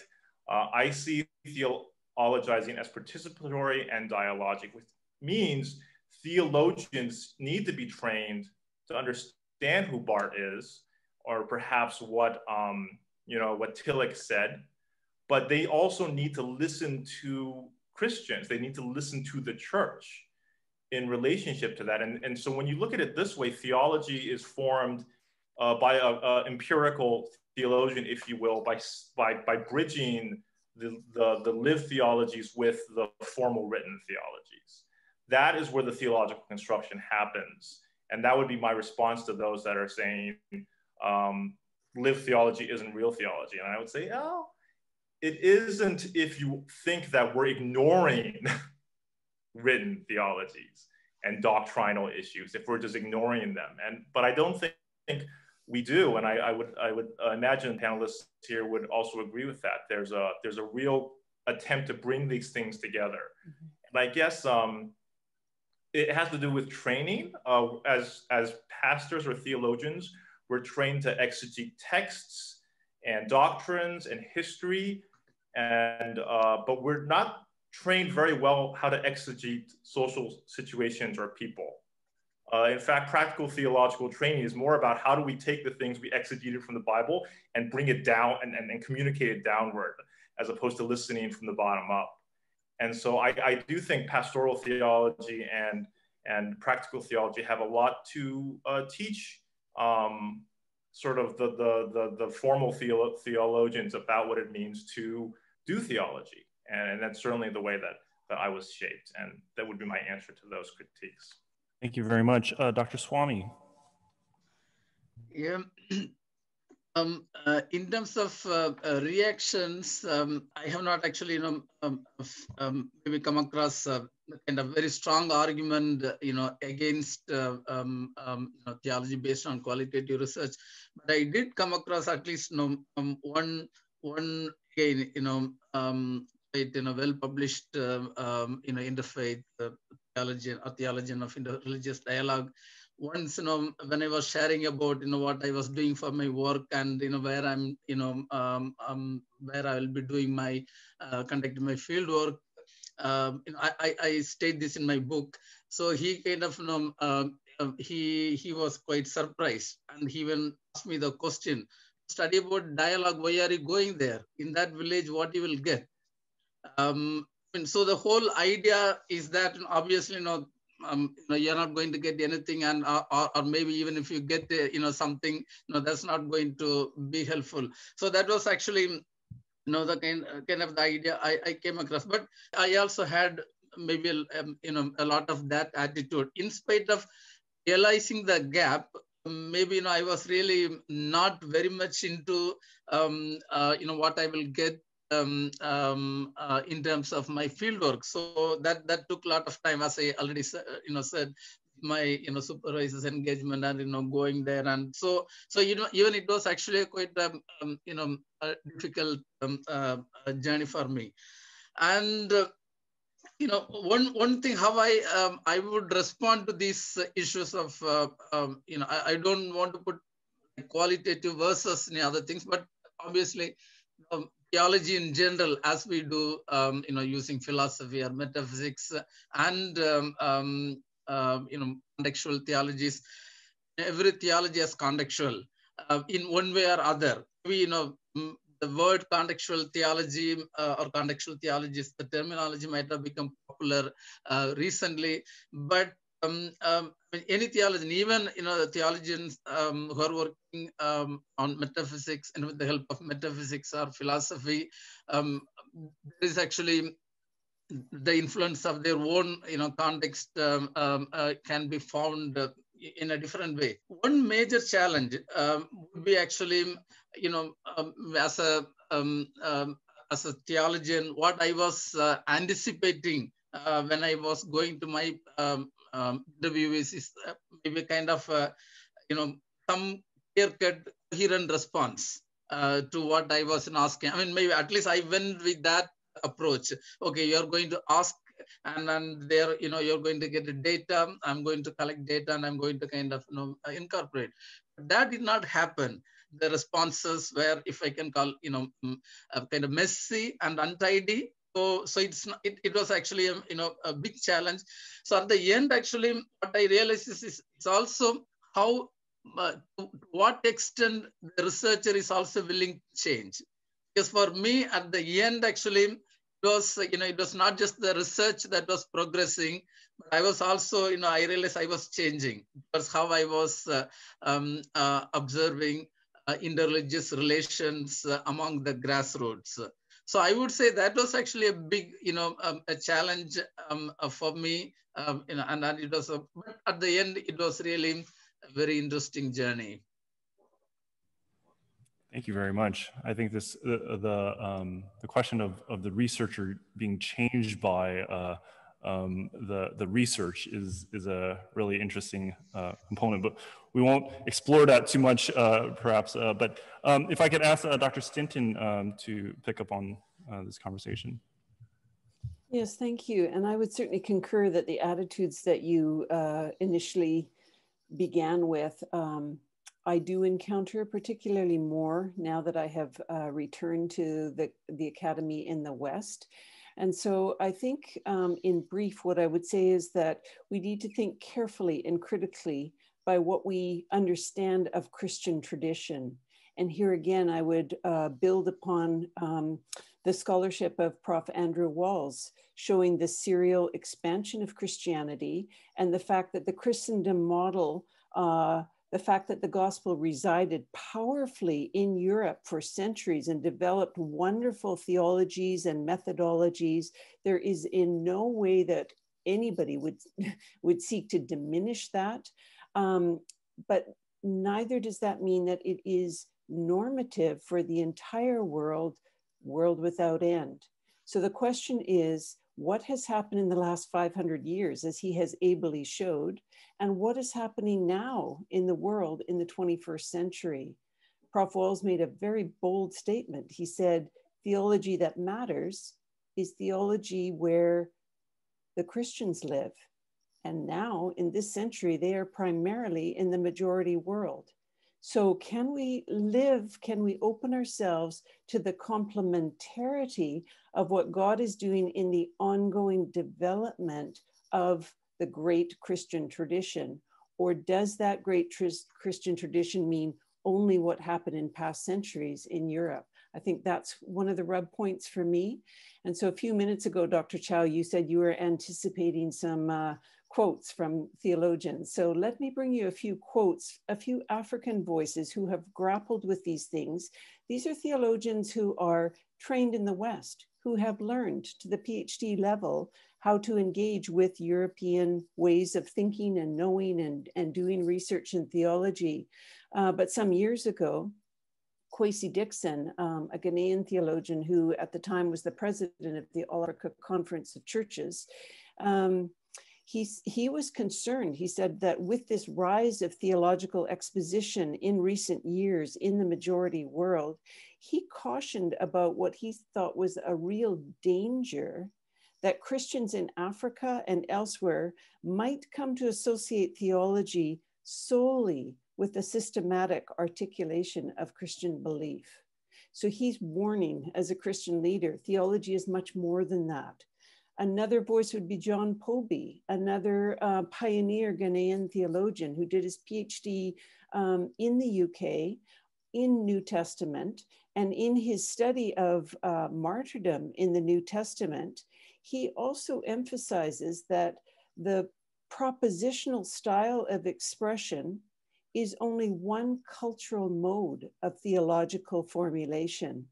Uh, I see theologizing as participatory and dialogic, which means theologians need to be trained to understand who Barth is, or perhaps what, um, you know, what Tillich said, but they also need to listen to Christians. They need to listen to the church in relationship to that. And, and so when you look at it this way, theology is formed uh, by an empirical theologian, if you will, by, by, by bridging the, the, the lived theologies with the formal written theologies. That is where the theological construction happens. And that would be my response to those that are saying, um, live theology isn't real theology. And I would say, oh, it isn't if you think that we're ignoring written theologies and doctrinal issues, if we're just ignoring them. And, but I don't think, think we do. And I, I would, I would imagine panelists here would also agree with that. There's a, there's a real attempt to bring these things together. Mm-hmm. And I guess um, it has to do with training. Uh, as, as pastors or theologians, we're trained to exegete texts and doctrines and history, and uh, but we're not trained very well how to exegete social situations or people. Uh, in fact, practical theological training is more about how do we take the things we exegeted from the Bible and bring it down and, and, and communicate it downward, as opposed to listening from the bottom up. And so I, I do think pastoral theology and, and practical theology have a lot to uh, teach Um, sort of the, the, the, the formal theolo theologians about what it means to do theology. And, and that's certainly the way that, that I was shaped. And that would be my answer to those critiques. Thank you very much. Uh, Doctor Swamy. Yeah. um, uh, in terms of uh, uh, reactions, um, I have not actually, you know, um, um, maybe come across uh, kind of very strong argument, you know, against uh, um, um, you know, theology based on qualitative research. But I did come across at least, you know, um, one, one again, you know, um, it, you know, well-published, uh, um, you know, interfaith uh, theologian or theologian of interreligious dialogue. Once, you know, when I was sharing about, you know, what I was doing for my work and, you know, where I'm, you know, um, um, where I will be doing my, uh, conducting my field work, Um, you know, I, I state this in my book. So he kind of, you know, um, he he was quite surprised, and he even asked me the question: study about dialogue. Why are you going there? In that village, what you will get? Um, and so the whole idea is that, you know, obviously, you know, um, you know, you're not going to get anything, and or, or, or maybe even if you get, uh, you know, something, you know, that's not going to be helpful. So that was actually, you know, the kind, kind of the idea I, I came across. But I also had maybe, um, you know, a lot of that attitude. In spite of realizing the gap, maybe, you know, I was really not very much into, um, uh, you know, what I will get um, um, uh, in terms of my fieldwork. So that, that took a lot of time, as I already, you know, said, my, you know, supervisors engagement and, you know, going there. And so, so, you know, even it was actually quite, um, um, you know, a difficult um, uh, journey for me. And, uh, you know, one, one thing, how I, um, I would respond to these issues of, uh, um, you know, I, I don't want to put qualitative versus any other things, but obviously, um, theology in general, as we do, um, you know, using philosophy or metaphysics and, um, um, Um, you know, contextual theologies. Every theology is contextual uh, in one way or other. We, you know, the word contextual theology uh, or contextual theologies, the terminology might have become popular uh, recently, but um, um, any theologian, even, you know, the theologians um, who are working um, on metaphysics and with the help of metaphysics or philosophy, um, there is actually the influence of their own, you know, context um, um, uh, can be found uh, in a different way. One major challenge um, would be actually, you know, um, as a um, um, as a theologian, what I was uh, anticipating uh, when I was going to my um, um, interview is, is uh, maybe kind of, uh, you know, some clear-cut, coherent response uh, to what I was asking. I mean, maybe at least I went with that approach. Okay, you're going to ask and then there, you know, you're going to get the data, I'm going to collect data, and I'm going to kind of, you know, incorporate. But that did not happen. The responses were, if I can call, you know, kind of messy and untidy. So, so it's not, it, it was actually, a, you know, a big challenge. So at the end, actually, what I realized is, is it's also how, uh, to what extent the researcher is also willing to change. Because for me, at the end, actually, it was, you know, it was not just the research that was progressing, but I was also, you know, I realized I was changing. That's how I was uh, um, uh, observing uh, interreligious relations uh, among the grassroots. So I would say that was actually a big, you know, um, a challenge um, uh, for me, um, you know, and, and it was, a, but at the end, it was really a very interesting journey. Thank you very much. I think this uh, the um, the question of of the researcher being changed by uh, um, the the research is is a really interesting uh, component, but we won't explore that too much, uh, perhaps. Uh, but um, if I could ask uh, Doctor Stinton um, to pick up on uh, this conversation. Yes, thank you. And I would certainly concur that the attitudes that you uh, initially began with. Um, I do encounter particularly more now that I have uh, returned to the, the academy in the West. And so I think um, in brief, what I would say is that we need to think carefully and critically by what we understand of Christian tradition. And here again, I would uh, build upon um, the scholarship of Professor Andrew Walls, showing the serial expansion of Christianity and the fact that the Christendom model uh, the fact that the gospel resided powerfully in Europe for centuries and developed wonderful theologies and methodologies. There is in no way that anybody would, would seek to diminish that. Um, but neither does that mean that it is normative for the entire world, world without end. So the question is, what has happened in the last five hundred years, as he has ably showed, and what is happening now in the world in the twenty-first century? Professor Walls made a very bold statement. He said, theology that matters is theology where the Christians live. And now in this century, they are primarily in the majority world. So can we live, can we open ourselves to the complementarity of what God is doing in the ongoing development of the great Christian tradition? Or does that great tr- Christian tradition mean only what happened in past centuries in Europe? I think that's one of the rub points for me. And so a few minutes ago, Doctor Chow, you said you were anticipating some uh, quotes from theologians. So let me bring you a few quotes, a few African voices who have grappled with these things. These are theologians who are trained in the West, who have learned to the PhD level how to engage with European ways of thinking and knowing and, and doing research in theology. Uh, but some years ago, Kwesi Dixon, um, a Ghanaian theologian who at the time was the president of the All Africa Conference of Churches, um, He, he was concerned, he said, that with this rise of theological exposition in recent years in the majority world, he cautioned about what he thought was a real danger that Christians in Africa and elsewhere might come to associate theology solely with the systematic articulation of Christian belief. So he's warning, as a Christian leader, theology is much more than that. Another voice would be John Pobie, another uh, pioneer Ghanaian theologian who did his PhD um, in the U K in New Testament. And in his study of uh, martyrdom in the New Testament, he also emphasizes that the propositional style of expression is only one cultural mode of theological formulation.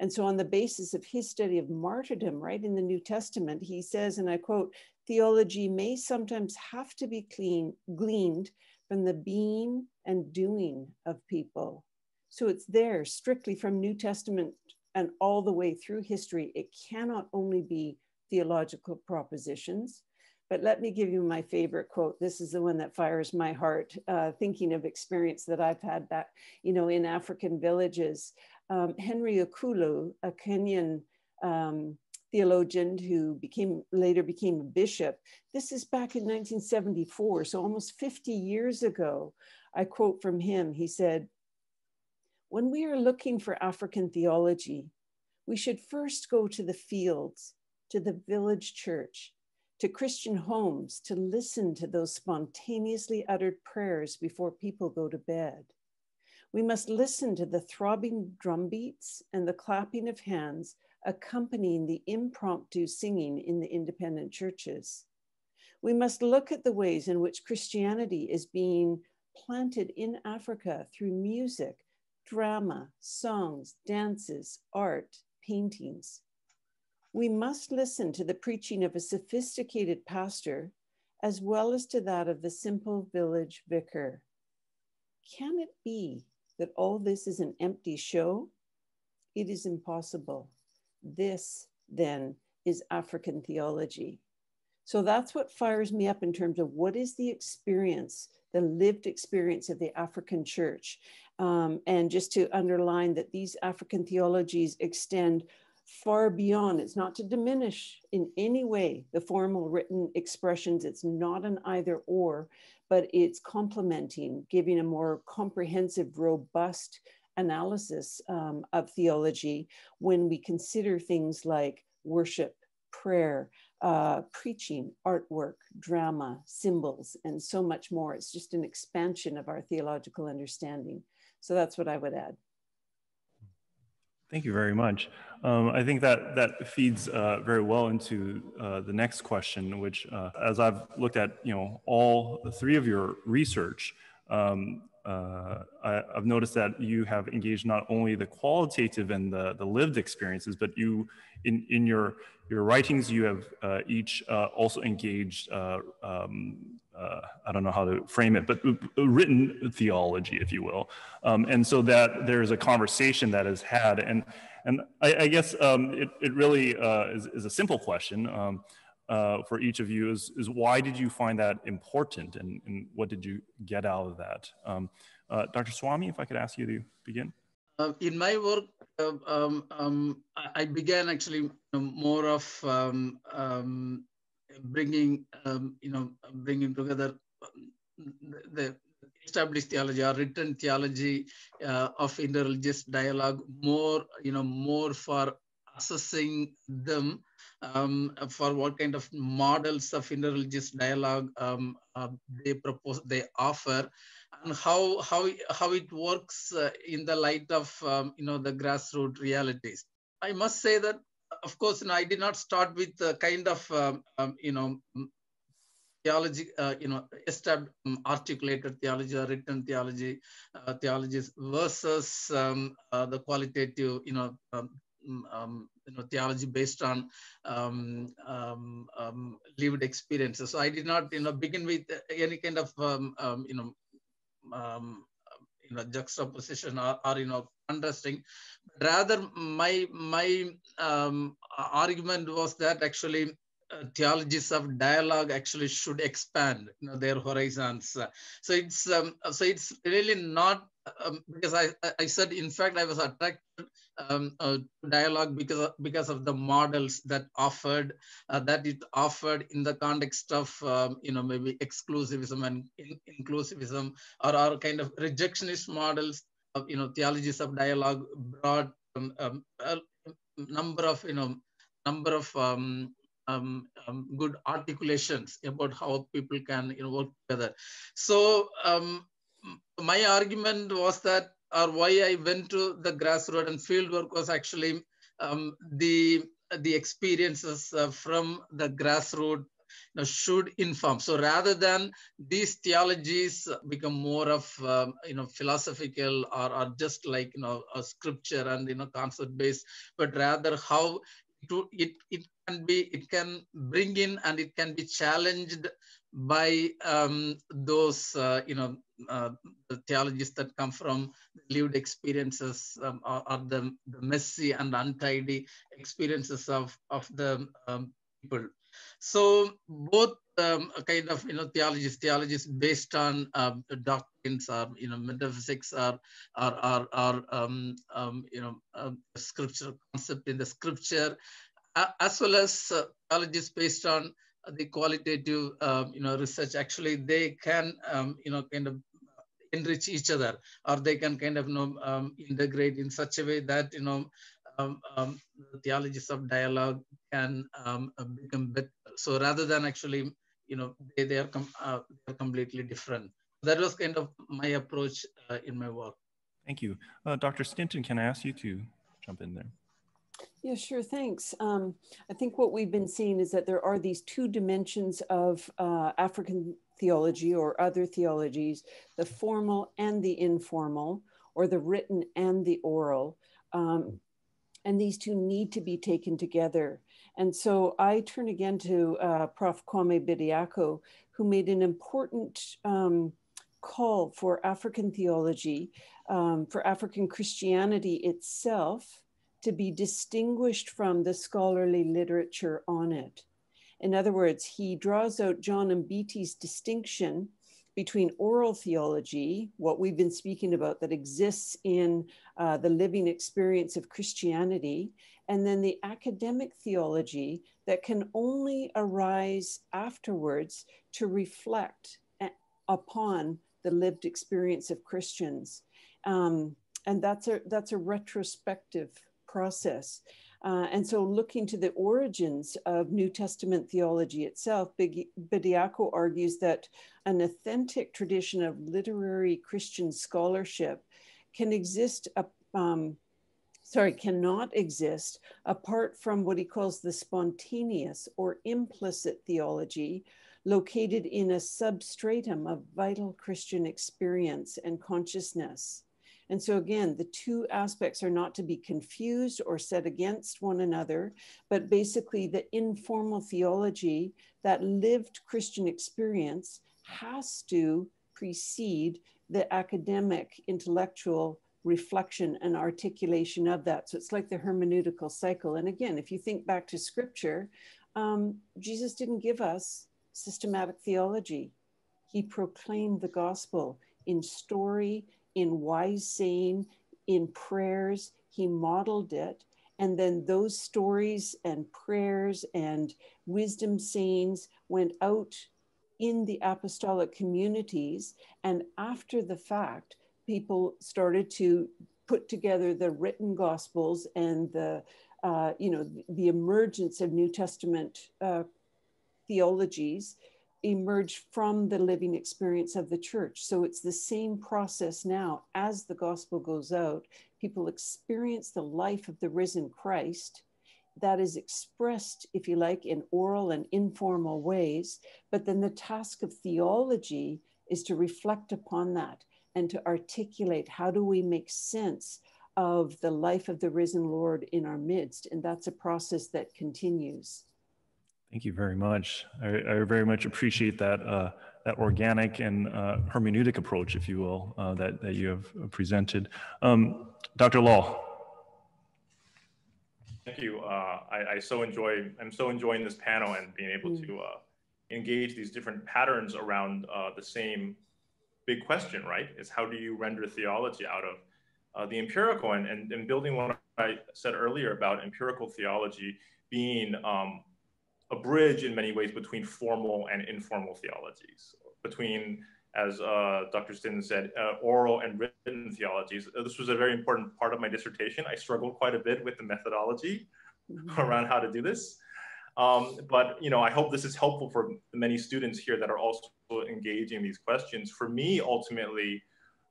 And so on the basis of his study of martyrdom, right, in the New Testament, he says, and I quote, theology may sometimes have to be clean, gleaned from the being and doing of people. So it's there strictly from New Testament and all the way through history. It cannot only be theological propositions. But let me give you my favorite quote. This is the one that fires my heart, uh, thinking of experience that I've had back, you know, in African villages. Um, Henry Okulu, a Kenyan um, theologian who became later became a bishop. This is back in nineteen seventy-four, so almost fifty years ago. I quote from him, he said, "When we are looking for African theology, we should first go to the fields, to the village church, to Christian homes, to listen to those spontaneously uttered prayers before people go to bed. We must listen to the throbbing drumbeats and the clapping of hands accompanying the impromptu singing in the independent churches. We must look at the ways in which Christianity is being planted in Africa through music, drama, songs, dances, art, paintings. We must listen to the preaching of a sophisticated pastor as well as to that of the simple village vicar. Can it be that all this is an empty show? It is impossible. This, then, is African theology." So that's what fires me up in terms of what is the experience, the lived experience of the African church. Um, and just to underline that these African theologies extend far beyond. It's not to diminish in any way the formal written expressions. It's not an either or, but it's complementing, giving a more comprehensive, robust analysis um, of theology when we consider things like worship, prayer, uh, preaching, artwork, drama, symbols, and so much more. It's just an expansion of our theological understanding. So that's what I would add. Thank you very much. Um, I think that that feeds uh, very well into uh, the next question, which, uh, as I've looked at, you know, all three of your research, um, uh, I, I've noticed that you have engaged not only the qualitative and the, the lived experiences, but you, in in your your writings, you have uh, each uh, also engaged. Uh, um, Uh, I don't know how to frame it, but written theology, if you will. Um, and so that there's a conversation that is had. And and I, I guess um, it, it really uh, is, is a simple question um, uh, for each of you is, is why did you find that important, and, and what did you get out of that? Um, uh, Doctor Swamy, if I could ask you to begin. Uh, in my work, uh, um, um, I began actually more of um, um, bringing, um, you know, bringing together the established theology or written theology uh, of interreligious dialogue more, you know, more for assessing them um, for what kind of models of interreligious dialogue um, uh, they propose, they offer, and how how how it works uh, in the light of um, you know, the grassroots realities. I must say that, of course, you know, I did not start with the kind of, um, um, you know, theology, uh, you know, established, um, articulated theology or written theology, uh, theologies versus um, uh, the qualitative, you know, um, um, you know, theology based on um, um, um, lived experiences. So I did not, you know, begin with any kind of, um, um, you know, um, you know, juxtaposition or, or you know, contrasting. Rather, my my um, argument was that actually uh, theologies of dialogue actually should expand, you know, their horizons. So it's um, so it's really not um, because I I said, in fact, I was attracted um, uh, to dialogue because of, because of the models that offered uh, that it offered in the context of um, you know, maybe exclusivism and in inclusivism, or our kind of rejectionist models. Of, you know, theologies of dialogue brought um, um, a number of, you know, number of um, um, um, good articulations about how people can, you know, work together. So um, my argument was that, or why I went to the grassroots and field work, was actually um, the the experiences uh, from the grassroots, you know, should inform. So rather than these theologies become more of, um, you know, philosophical or, or just like, you know, a scripture and, you know, concept based, but rather how to, it, it can be, it can bring in and it can be challenged by um, those, uh, you know, uh, the theologies that come from lived experiences um, or, or the, the messy and untidy experiences of, of the um, people. So both um, kind of, you know, theologies, theologies based on um, doctrines or, you know, metaphysics or, or, or, or um, um, you know, um, scripture concept in the scripture, as well as uh, colleges based on the qualitative, um, you know, research. Actually, they can, um, you know, kind of enrich each other, or they can kind of, you know, um, integrate in such a way that, you know, um, um, theologies of dialogue can um, become better. So rather than actually, you know, they, they, are com uh, they are completely different. That was kind of my approach uh, in my work. Thank you. Uh, Doctor Stinton, can I ask you to jump in there? Yeah, sure, thanks. Um, I think what we've been seeing is that there are these two dimensions of uh, African theology or other theologies, the formal and the informal, or the written and the oral. Um, and these two need to be taken together. And so I turn again to uh, Professor Kwame Bediako, who made an important um, call for African theology, um, for African Christianity itself, to be distinguished from the scholarly literature on it. In other words, he draws out John Mbiti's distinction between oral theology, what we've been speaking about that exists in uh, the living experience of Christianity, and then the academic theology that can only arise afterwards to reflect upon the lived experience of Christians. Um, and that's a, that's a retrospective process. Uh, and so looking to the origins of New Testament theology itself, Bediako argues that an authentic tradition of literary Christian scholarship can exist, um, sorry, cannot exist apart from what he calls the spontaneous or implicit theology located in a substratum of vital Christian experience and consciousness. And so again, the two aspects are not to be confused or set against one another, but basically the informal theology, that lived Christian experience, has to precede the academic intellectual reflection and articulation of that. So it's like the hermeneutical cycle. And again, if you think back to scripture, um, Jesus didn't give us systematic theology. He proclaimed the gospel in story, in wise saying, in prayers. He modeled it. And then those stories and prayers and wisdom sayings went out in the apostolic communities. And after the fact, people started to put together the written gospels and the, uh, you know, the emergence of New Testament uh, theologies emerge from the living experience of the church. So it's the same process now. As the gospel goes out, people experience the life of the risen Christ that is expressed, if you like, in oral and informal ways. But then the task of theology is to reflect upon that and to articulate, how do we make sense of the life of the risen Lord in our midst? And that's a process that continues. Thank you very much. I, I very much appreciate that uh, that organic and uh, hermeneutic approach, if you will, uh, that, that you have presented. Um, Doctor Law. Thank you. Uh, I, I so enjoy, I'm so enjoying this panel and being able mm. to uh, engage these different patterns around uh, the same big question, right? Is how do you render theology out of uh, the empirical, and, and, and building on what I said earlier about empirical theology being um, a bridge in many ways between formal and informal theologies, between, as uh, Doctor Stinton said, uh, oral and written theologies. This was a very important part of my dissertation. I struggled quite a bit with the methodology mm-hmm. around how to do this. Um, but, you know, I hope this is helpful for the many students here that are also engaging in these questions. For me, ultimately,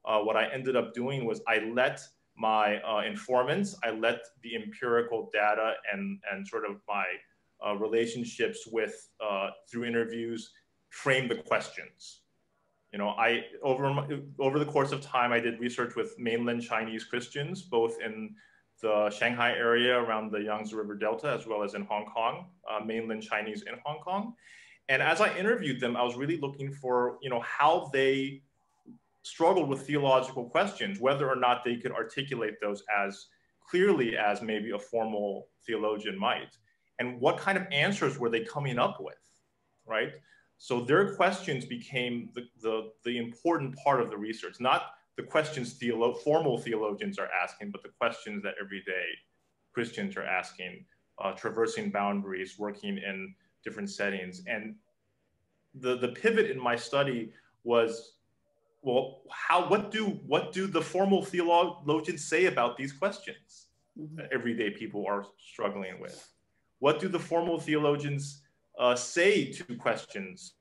uh, what I ended up doing was I let my uh, informants, I let the empirical data and, and sort of my Uh, relationships with, uh, through interviews, frame the questions. You know, I, over, my, over the course of time, I did research with mainland Chinese Christians, both in the Shanghai area around the Yangtze River Delta, as well as in Hong Kong, uh, mainland Chinese in Hong Kong. And as I interviewed them, I was really looking for, you know, how they struggled with theological questions, whether or not they could articulate those as clearly as maybe a formal theologian might. And what kind of answers were they coming up with, right? So their questions became the, the, the important part of the research, not the questions theolo- formal theologians are asking, but the questions that everyday Christians are asking uh, traversing boundaries, working in different settings. And the, the pivot in my study was, well, how, what do, what do the formal theologians say about these questions mm-hmm. that everyday people are struggling with? What do the formal theologians uh, say to questions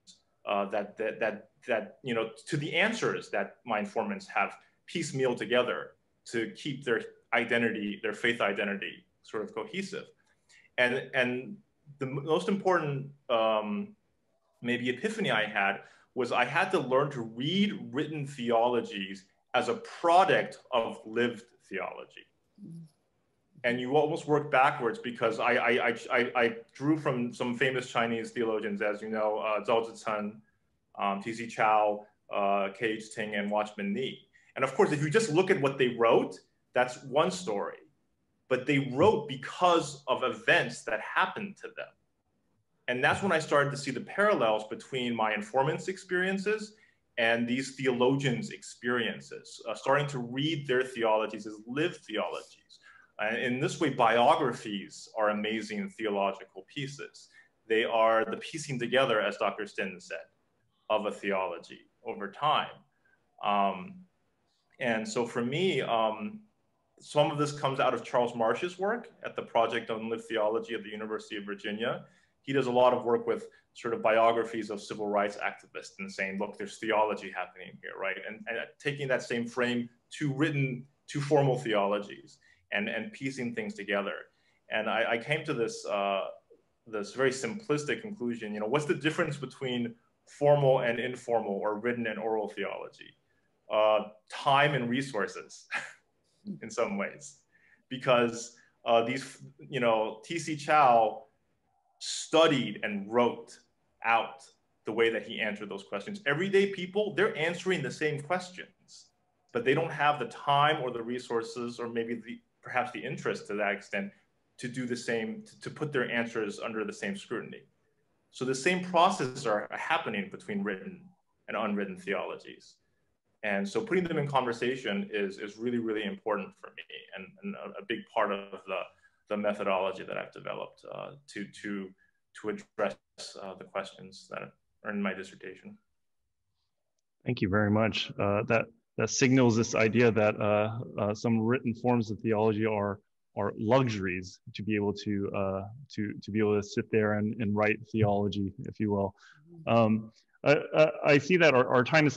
uh, that, that, that, that, you know, to the answers that my informants have piecemeal together to keep their identity, their faith identity sort of cohesive? And, and the most important um, maybe epiphany I had was I had to learn to read written theologies as a product of lived theology. And you almost work backwards, because I, I, I, I, I drew from some famous Chinese theologians, as you know, uh, Zhao Zicun, um, T C Chow, uh, K H Ting, and Watchman Nee. And of course, if you just look at what they wrote, that's one story. But they wrote because of events that happened to them. And that's when I started to see the parallels between my informants' experiences and these theologians' experiences, uh, starting to read their theologies as lived theologies. And in this way, biographies are amazing theological pieces. They are the piecing together, as Doctor Stinton said, of a theology over time. Um, and so for me, um, some of this comes out of Charles Marsh's work at the Project on Lived Theology at the University of Virginia. He does a lot of work with sort of biographies of civil rights activists and saying, look, there's theology happening here, right? And, and taking that same frame to written, to formal theologies and, and piecing things together. And I, I came to this, uh, this very simplistic conclusion, you know, what's the difference between formal and informal, or written and oral theology? Uh, time and resources. In some ways, because uh, these, you know, T C Chow studied and wrote out the way that he answered those questions. Everyday people, they're answering the same questions, but they don't have the time or the resources, or maybe the, perhaps the interest to that extent, to do the same, to, to put their answers under the same scrutiny. So the same processes are happening between written and unwritten theologies. And so putting them in conversation is, is really, really important for me, and, and a, a big part of the, the methodology that I've developed uh, to, to, to address uh, the questions that are in my dissertation. Thank you very much. Uh, that, that signals this idea that uh, uh, some written forms of theology are, are luxuries to be able to, uh, to, to be able to sit there and, and write theology, if you will. Um, Uh, I see that our, our time is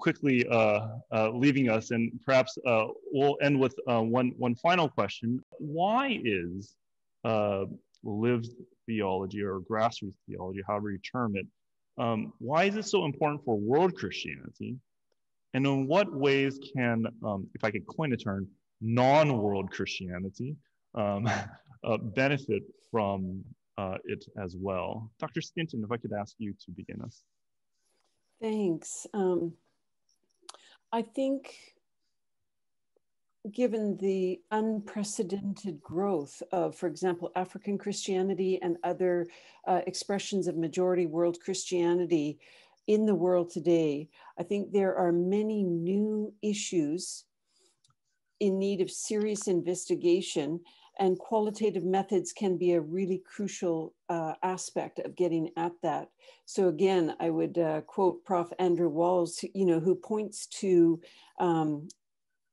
quickly uh, uh, leaving us, and perhaps uh, we'll end with uh, one, one final question. Why is uh, lived theology, or grassroots theology, however you term it, um, why is it so important for world Christianity? And in what ways can, um, if I could coin a term, non-world Christianity um, uh, benefit from uh, it as well? Doctor Stinton, if I could ask you to begin us. Thanks. Um, I think given the unprecedented growth of, for example, African Christianity and other uh, expressions of majority world Christianity in the world today, I think there are many new issues in need of serious investigation, and qualitative methods can be a really crucial uh, aspect of getting at that. So again, I would uh, quote Professor Andrew Walls, you know, who points to um,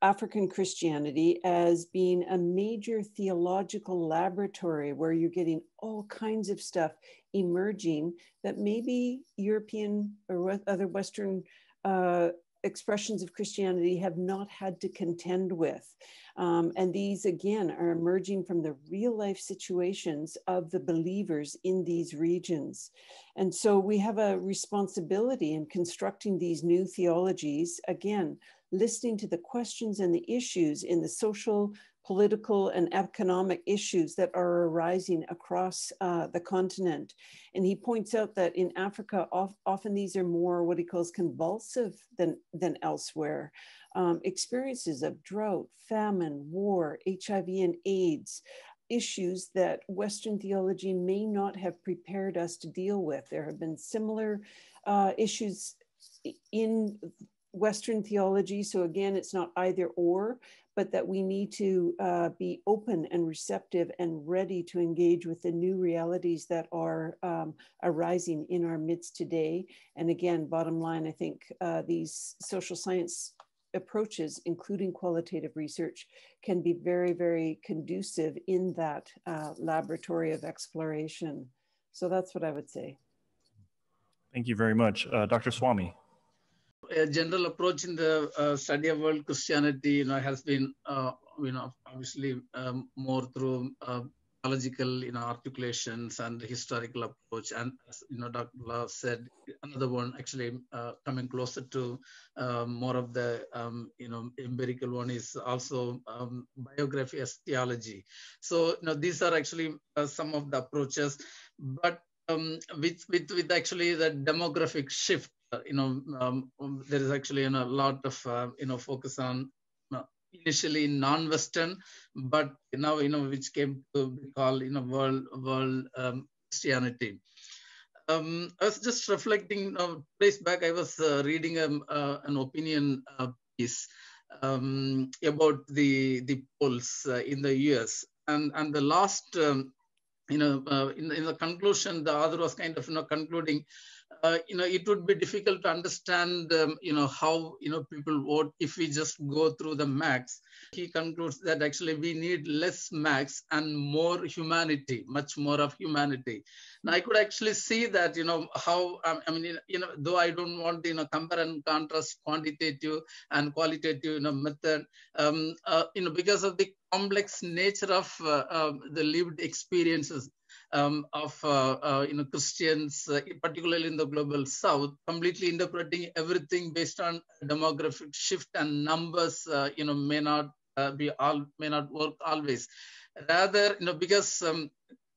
African Christianity as being a major theological laboratory where you're getting all kinds of stuff emerging that maybe European or other Western uh, expressions of Christianity have not had to contend with. Um, and these, again, are emerging from the real life situations of the believers in these regions. And so we have a responsibility in constructing these new theologies, again, listening to the questions and the issues in the social, political, and economic issues that are arising across uh, the continent. And he points out that in Africa, of, often these are more what he calls convulsive than, than elsewhere. Um, experiences of drought, famine, war, H I V and AIDS, issues that Western theology may not have prepared us to deal with. There have been similar uh, issues in Western theology. So again, it's not either or, but that we need to uh, be open and receptive and ready to engage with the new realities that are um, arising in our midst today. And again, bottom line, I think uh, these social science approaches, including qualitative research, can be very, very conducive in that uh, laboratory of exploration. So that's what I would say. Thank you very much. Uh, Doctor Swamy. A general approach in the uh, study of world Christianity, you know, has been, uh, you know, obviously um, more through uh, theological, you know, articulations and historical approach. And, you know, Doctor Love said, another one actually uh, coming closer to uh, more of the, um, you know, empirical one is also um, biography as theology. So, you know, these are actually uh, some of the approaches, but um, with, with, with actually the demographic shift. Uh, you know, um, there is actually you know, a lot of, uh, you know, focus on uh, initially non-Western, but now, you know, which came to be called, you know, world, world um, Christianity. Um, I was just reflecting, you know, place back, I was uh, reading um, uh, an opinion uh, piece um, about the, the polls uh, in the U S. And, and the last, um, you know, uh, in, in the conclusion, the author was kind of, you know, concluding, Uh, you know, it would be difficult to understand, um, you know, how, you know, people vote if we just go through the max. He concludes that actually we need less max and more humanity, much more of humanity. Now, I could actually see that, you know, how, um, I mean, you know, though I don't want to, you know, compare and contrast quantitative and qualitative, you know, method, um, uh, you know, because of the complex nature of uh, uh, the lived experiences Um, of uh, uh, you know Christians, uh, particularly in the global South, completely interpreting everything based on demographic shift and numbers, uh, you know, may not uh, be all may not work always. Rather, you know, because um,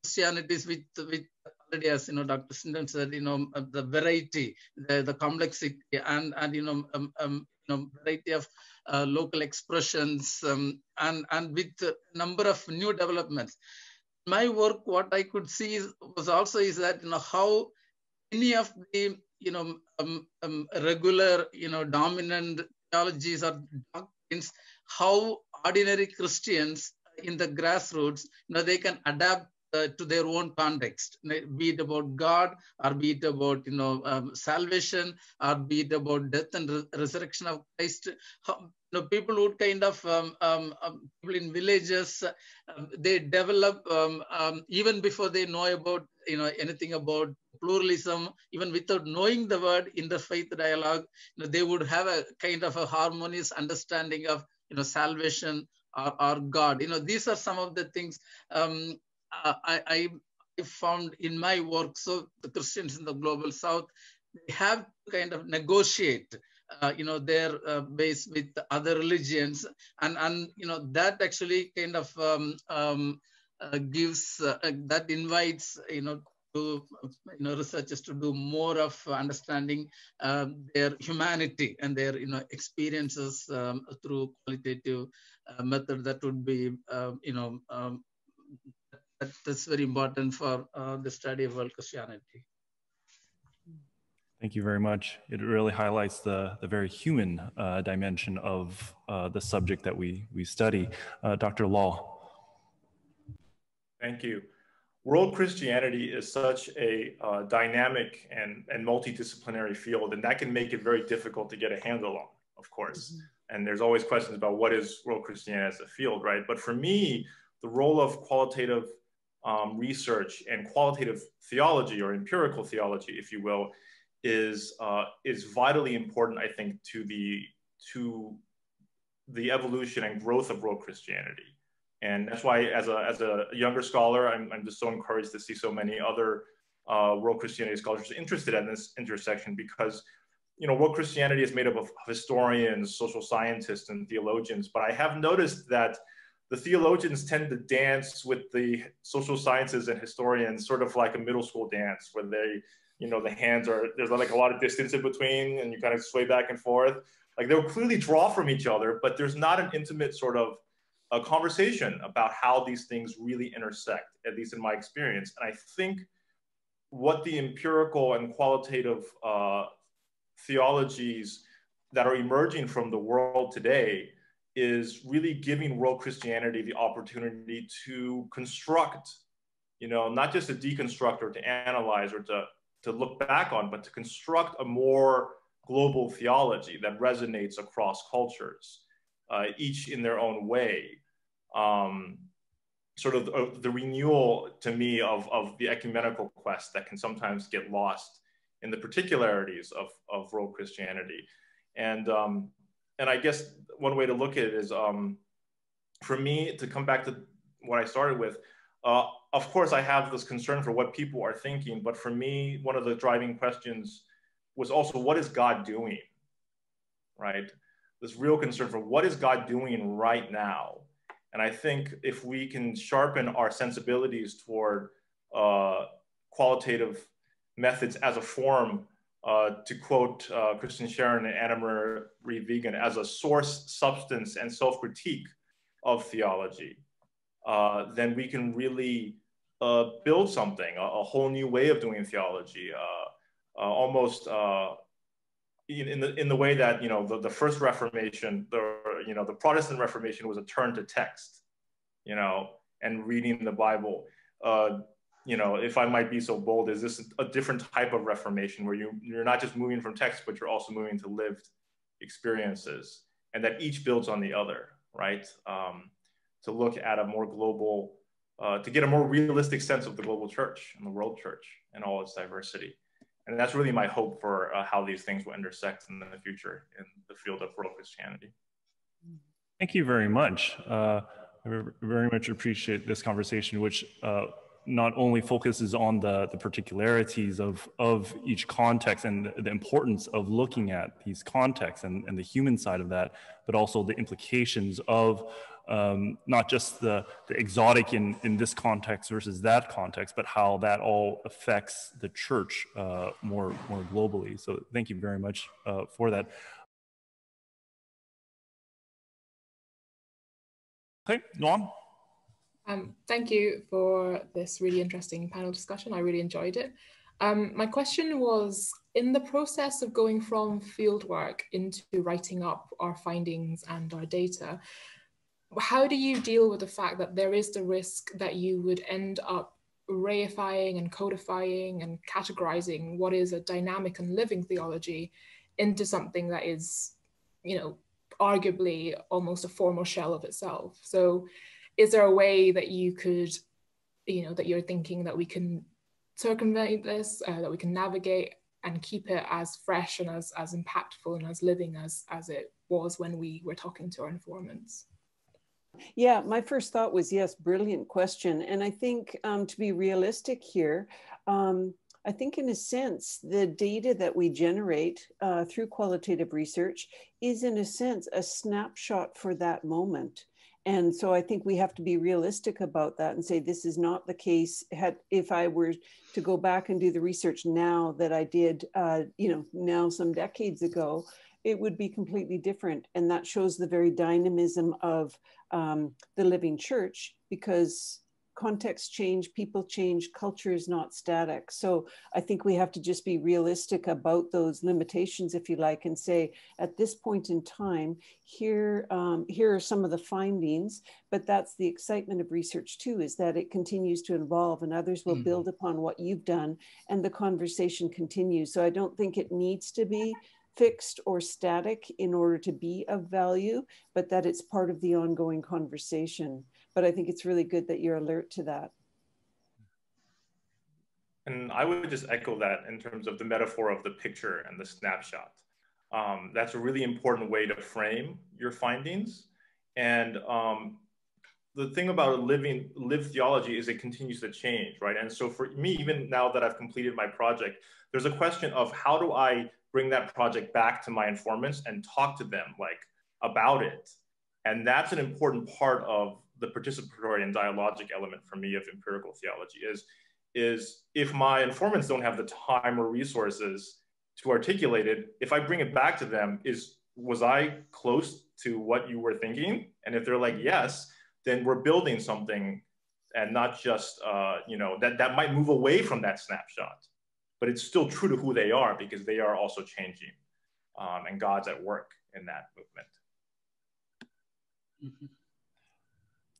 Christianity is with with already, as you know, Doctor Stinton said, you know, the variety, the, the complexity, and and you know, um, um, you know, variety of uh, local expressions, um, and and with a number of new developments. My work, what I could see is, was also is that, you know, how any of the, you know, um, um, regular, you know, dominant theologies or doctrines, how ordinary Christians in the grassroots, you know, they can adapt uh, to their own context, be it about God or be it about, you know, um, salvation or be it about death and re resurrection of Christ. How, you know, people would kind of, um, um, people in villages, uh, they develop um, um, even before they know about, you know, anything about pluralism, even without knowing the word in the faith dialogue, you know, they would have a kind of a harmonious understanding of, you know, salvation or, or God. You know, these are some of the things um, I, I, I found in my work. So the Christians in the global South, they have to kind of negotiate Uh, you know, their uh, base with other religions, and and you know that actually kind of um, um, uh, gives uh, uh, that invites you know to you know researchers to do more of understanding uh, their humanity and their you know experiences um, through qualitative uh, method. That would be uh, you know um, that, that's very important for uh, the study of world Christianity. Thank you very much. It really highlights the, the very human uh, dimension of uh, the subject that we, we study. Uh, Doctor Law. Thank you. World Christianity is such a uh, dynamic and, and multidisciplinary field, and that can make it very difficult to get a handle on, of course. Mm-hmm. And there's always questions about what is world Christianity as a field, right? But for me, the role of qualitative um, research and qualitative theology, or empirical theology, if you will, is uh, is vitally important, I think, to the to the evolution and growth of world Christianity. And that's why, as a as a younger scholar, I'm I'm just so encouraged to see so many other uh, world Christianity scholars interested in this intersection, because you know world Christianity is made up of historians, social scientists, and theologians. But I have noticed that the theologians tend to dance with the social sciences and historians, sort of like a middle school dance, where they you know, the hands are, there's like a lot of distance in between and you kind of sway back and forth. Like they'll clearly draw from each other, but there's not an intimate sort of a conversation about how these things really intersect, at least in my experience. And I think what the empirical and qualitative uh, theologies that are emerging from the world today is really giving world Christianity the opportunity to construct, you know, not just to deconstruct or to analyze or to, to look back on, but to construct a more global theology that resonates across cultures, uh, each in their own way. Um, sort of uh, the renewal to me of, of the ecumenical quest that can sometimes get lost in the particularities of, of world Christianity. And, um, and I guess one way to look at it is, um, for me, to come back to what I started with, uh, of course, I have this concern for what people are thinking, but for me, one of the driving questions was also, what is God doing, right? This real concern for what is God doing right now? And I think if we can sharpen our sensibilities toward uh, qualitative methods as a form, uh, to quote uh, Christian Scharen and Anna Marie Vigan, as a source, substance, and self-critique of theology, uh, then we can really uh, build something, a, a whole new way of doing theology, uh, uh, almost uh, in, in, the, in the way that, you know, the, the first Reformation, the, you know, the Protestant Reformation was a turn to text, you know, and reading the Bible. Uh, you know, if I might be so bold, is this a different type of Reformation where you, you're not just moving from text, but you're also moving to lived experiences, and that each builds on the other, right? Um, to look at a more global, uh, to get a more realistic sense of the global church and the world church and all its diversity. And that's really my hope for uh, how these things will intersect in the future in the field of world Christianity. Thank you very much. Uh, I very much appreciate this conversation, which uh, not only focuses on the, the particularities of, of each context and the importance of looking at these contexts and, and the human side of that, but also the implications of um, not just the, the exotic in, in this context versus that context, but how that all affects the church uh, more, more globally. So thank you very much uh, for that. Okay, go on. Um, thank you for this really interesting panel discussion. I really enjoyed it. Um, my question was, in the process of going from fieldwork into writing up our findings and our data, how do you deal with the fact that there is the risk that you would end up reifying and codifying and categorizing what is a dynamic and living theology into something that is, you know, arguably almost a formal shell of itself? So is there a way that you could, you know, that you're thinking that we can circumvent this, uh, that we can navigate and keep it as fresh and as, as impactful and as living as, as it was when we were talking to our informants? Yeah, my first thought was, yes, brilliant question. And I think um, to be realistic here, um, I think in a sense, the data that we generate uh, through qualitative research is in a sense a snapshot for that moment. And so I think we have to be realistic about that and say, this is not the case. Had, if I were to go back and do the research now that I did, uh, you know, now some decades ago, it would be completely different. And that shows the very dynamism of um, the living church, because contexts change, people change, culture is not static. So I think we have to just be realistic about those limitations, if you like, and say, at this point in time, here, um, here are some of the findings, but that's the excitement of research too, is that it continues to evolve and others will mm-hmm. build upon what you've done and the conversation continues. So I don't think it needs to be fixed or static in order to be of value, but that it's part of the ongoing conversation. But I think it's really good that you're alert to that. And I would just echo that in terms of the metaphor of the picture and the snapshot. Um, that's a really important way to frame your findings. And um, the thing about a living, lived theology is it continues to change, right? And so for me, even now that I've completed my project, there's a question of how do I bring that project back to my informants and talk to them like about it. And that's an important part of the participatory and dialogic element for me of empirical theology is, is if my informants don't have the time or resources to articulate it, if I bring it back to them, is, was I close to what you were thinking? And if they're like, yes, then we're building something and not just, uh, you know, that, that might move away from that snapshot, but it's still true to who they are because they are also changing. um, and God's at work in that movement. Mm-hmm.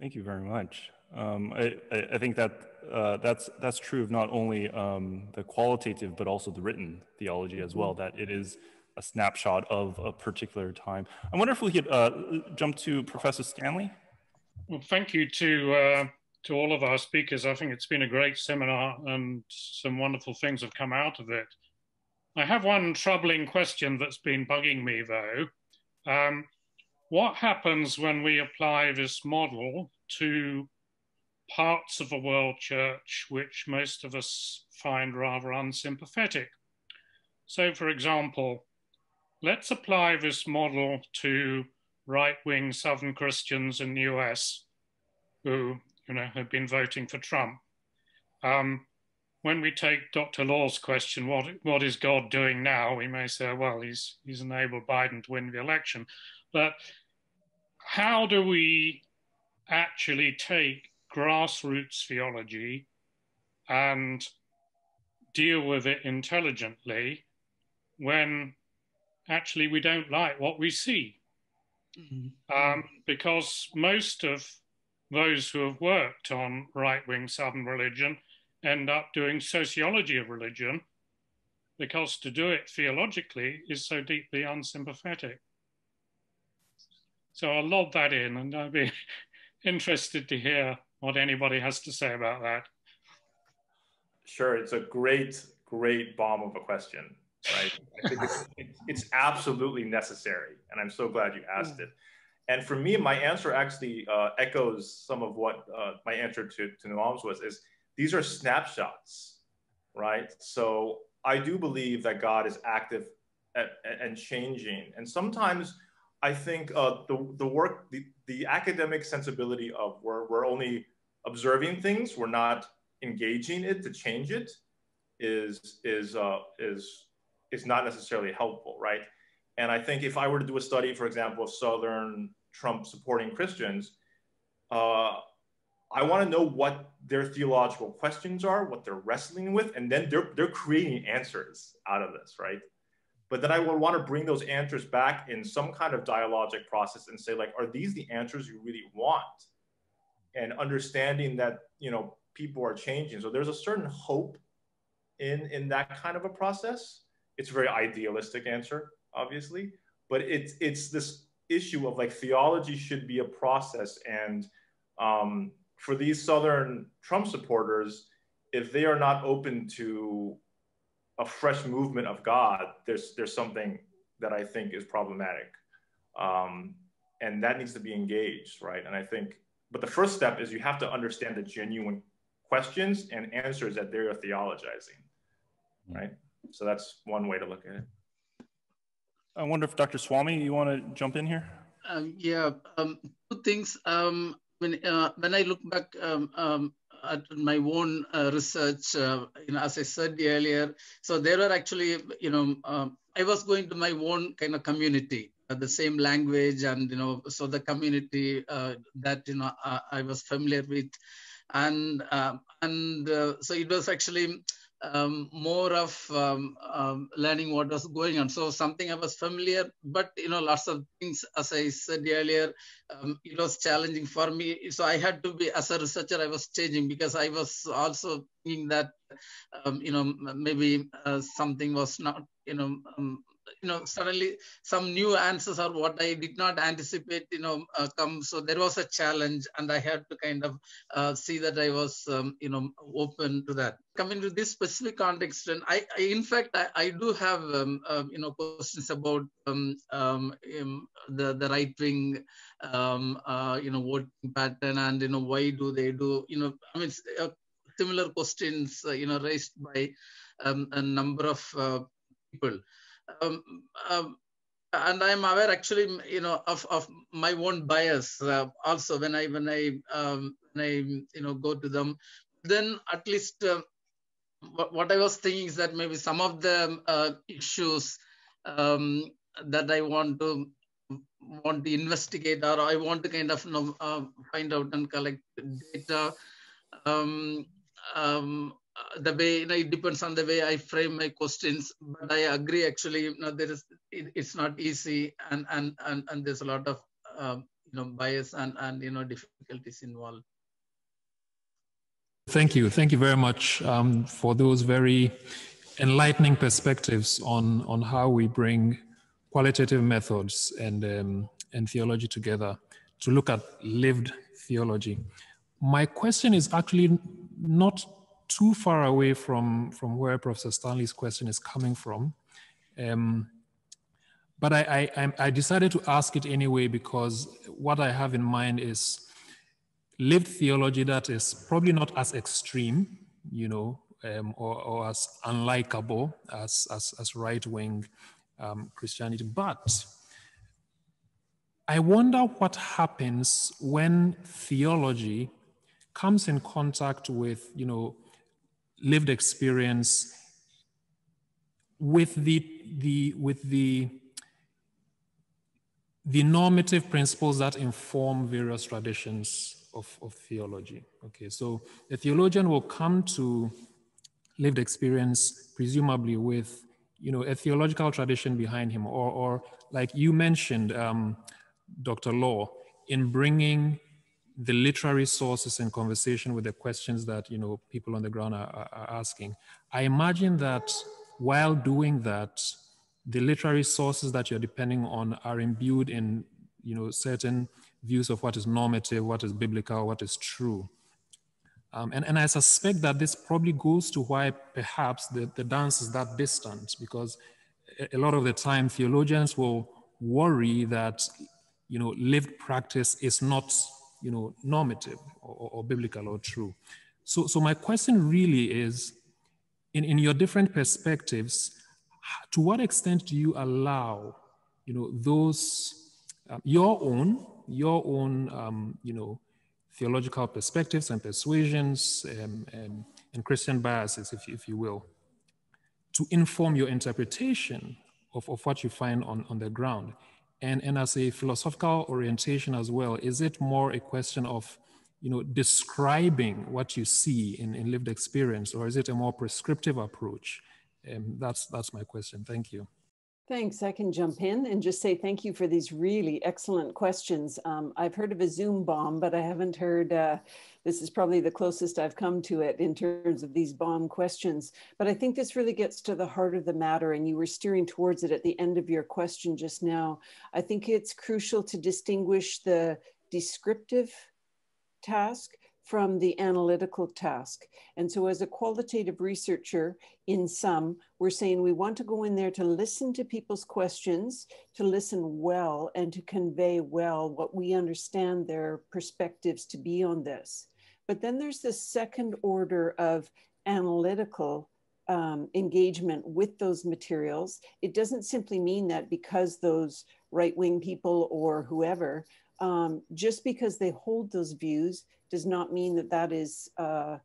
Thank you very much. Um, I, I think that uh, that's that's true of not only um, the qualitative but also the written theology as well. That it is a snapshot of a particular time. I wonder if we could uh, jump to Professor Stanley. Well, thank you to uh, to all of our speakers. I think it's been a great seminar, and some wonderful things have come out of it. I have one troubling question that's been bugging me though. Um, What happens when we apply this model to parts of a world church which most of us find rather unsympathetic? So, for example, let's apply this model to right-wing Southern Christians in the U S who, you know, have been voting for Trump. Um, when we take Doctor Law's question, what, what is God doing now? We may say, well, he's, he's enabled Biden to win the election. But how do we actually take grassroots theology and deal with it intelligently when actually we don't like what we see? Mm-hmm. um, because most of those who have worked on right-wing Southern religion end up doing sociology of religion, because to do it theologically is so deeply unsympathetic. So I'll lob that in, and I'd be interested to hear what anybody has to say about that. Sure, it's a great, great bomb of a question, right? I think it's, it's absolutely necessary, and I'm so glad you asked yeah. it. And for me, my answer actually uh, echoes some of what uh, my answer to, to Noam's was, is these are snapshots, right? So I do believe that God is active at, at, and changing, and sometimes I think uh, the, the work, the, the academic sensibility of we're, we're only observing things, we're not engaging it to change it, is, is, uh, is, is not necessarily helpful, right? And I think if I were to do a study, for example, of Southern Trump supporting Christians, uh, I wanna know what their theological questions are, what they're wrestling with, and then they're, they're creating answers out of this, right? But then I would want to bring those answers back in some kind of dialogic process and say, like, are these the answers you really want? And understanding that, you know, people are changing. So there's a certain hope in, in that kind of a process. It's a very idealistic answer, obviously, but it's, it's this issue of like theology should be a process. And um, for these Southern Trump supporters, if they are not open to a fresh movement of God, there's there's something that I think is problematic, um, and that needs to be engaged, right? And I think, but the first step is you have to understand the genuine questions and answers that they're theologizing, right? So that's one way to look at it. I wonder if Doctor Swamy, you want to jump in here? Um, yeah, um, two things. Um, when uh, when I look back um, um, at my own uh, research, uh, you know, as I said earlier, so there were actually, you know, um, I was going to my own kind of community, uh, the same language, and, you know, so the community uh, that, you know, uh, I was familiar with. And, uh, and uh, so it was actually um, more of um, um, learning what was going on. So something I was familiar, but, you know, lots of things, as I said earlier, um, it was challenging for me. So I had to be, as a researcher, I was changing, because I was also thinking that, um, you know, maybe uh, something was not, you know, um, you know, suddenly some new answers or what I did not anticipate, you know, uh, come. So there was a challenge, and I had to kind of uh, see that I was, um, you know, open to that. Coming to this specific context, and I, I in fact, I, I do have, um, uh, you know, questions about um, um, the, the right-wing, um, uh, you know, voting pattern, and, you know, why do they do, you know, I mean, uh, similar questions, uh, you know, raised by um, a number of uh, people. Um, um, and I'm aware, actually, you know, of, of my own bias uh, also when I when I um, when I you know go to them. Then at least uh, what, what I was thinking is that maybe some of the uh, issues um, that I want to want to investigate, or I want to kind of you know, uh, find out and collect data. Um, um, The way, you know, it depends on the way I frame my questions, but I agree, actually, you know, there is it, it's not easy, and and and, and there's a lot of um, you know bias and and you know difficulties involved. Thank you, thank you very much um, for those very enlightening perspectives on on how we bring qualitative methods and um, and theology together to look at lived theology. My question is actually not too far away from, from where Professor Stanley's question is coming from. Um, but I, I, I decided to ask it anyway, because what I have in mind is lived theology that is probably not as extreme, you know, um, or, or as unlikable as, as, as right-wing um, Christianity. But I wonder what happens when theology comes in contact with, you know, lived experience, with the the with the the normative principles that inform various traditions of, of theology. Okay, so the theologian will come to lived experience, presumably with, you know, a theological tradition behind him, or or like you mentioned, um, Doctor Law, in bringing the literary sources in conversation with the questions that, you know, people on the ground are, are asking. I imagine that while doing that, the literary sources that you're depending on are imbued in, you know, certain views of what is normative, what is biblical, what is true. Um, and, and I suspect that this probably goes to why perhaps the, the dance is that distant, because a lot of the time theologians will worry that, you know, lived practice is not, you know, normative or, or biblical or true. So, so my question really is, in, in your different perspectives, to what extent do you allow, you know, those, um, your own, your own, um, you know, theological perspectives and persuasions um, um, and Christian biases, if, if you will, to inform your interpretation of, of what you find on, on the ground? And, and as a philosophical orientation as well, is it more a question of, you know, describing what you see in, in lived experience, or is it a more prescriptive approach? Um, that's, that's my question. Thank you. Thanks. I can jump in and just say thank you for these really excellent questions. Um, I've heard of a Zoom bomb, but I haven't heard, uh, this is probably the closest I've come to it in terms of these bomb questions. But I think this really gets to the heart of the matter, and you were steering towards it at the end of your question just now. I think it's crucial to distinguish the descriptive task from the analytical task. And so as a qualitative researcher, in sum, we're saying we want to go in there to listen to people's questions, to listen well, and to convey well what we understand their perspectives to be on this. But then there's this second order of analytical um, engagement with those materials. It doesn't simply mean that because those right-wing people or whoever, um, just because they hold those views, does not mean that that is uh,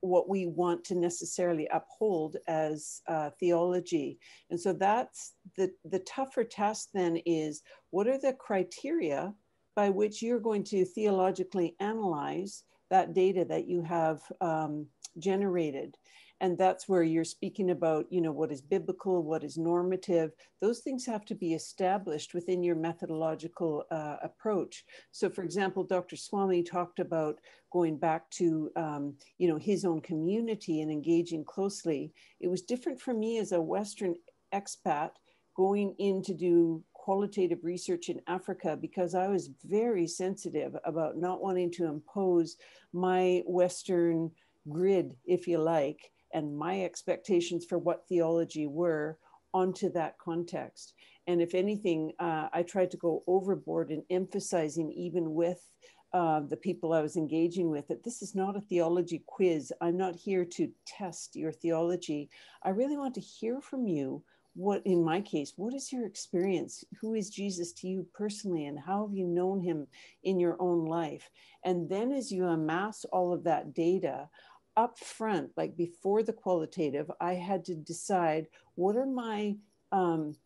what we want to necessarily uphold as uh, theology. And so that's the, the tougher task then is, what are the criteria by which you're going to theologically analyze that data that you have um, generated? And that's where you're speaking about, you know, what is biblical, what is normative. Those things have to be established within your methodological uh, approach. So, for example, Doctor Swamy talked about going back to, um, you know, his own community and engaging closely. It was different for me as a Western expat going in to do qualitative research in Africa, because I was very sensitive about not wanting to impose my Western grid, if you like, and my expectations for what theology were onto that context. And if anything, uh, I tried to go overboard in emphasizing, even with uh, the people I was engaging with, that this is not a theology quiz. I'm not here to test your theology. I really want to hear from you. What, in my case, what is your experience? Who is Jesus to you personally, and how have you known him in your own life? And then as you amass all of that data, up front, like before the qualitative, I had to decide, what are my um,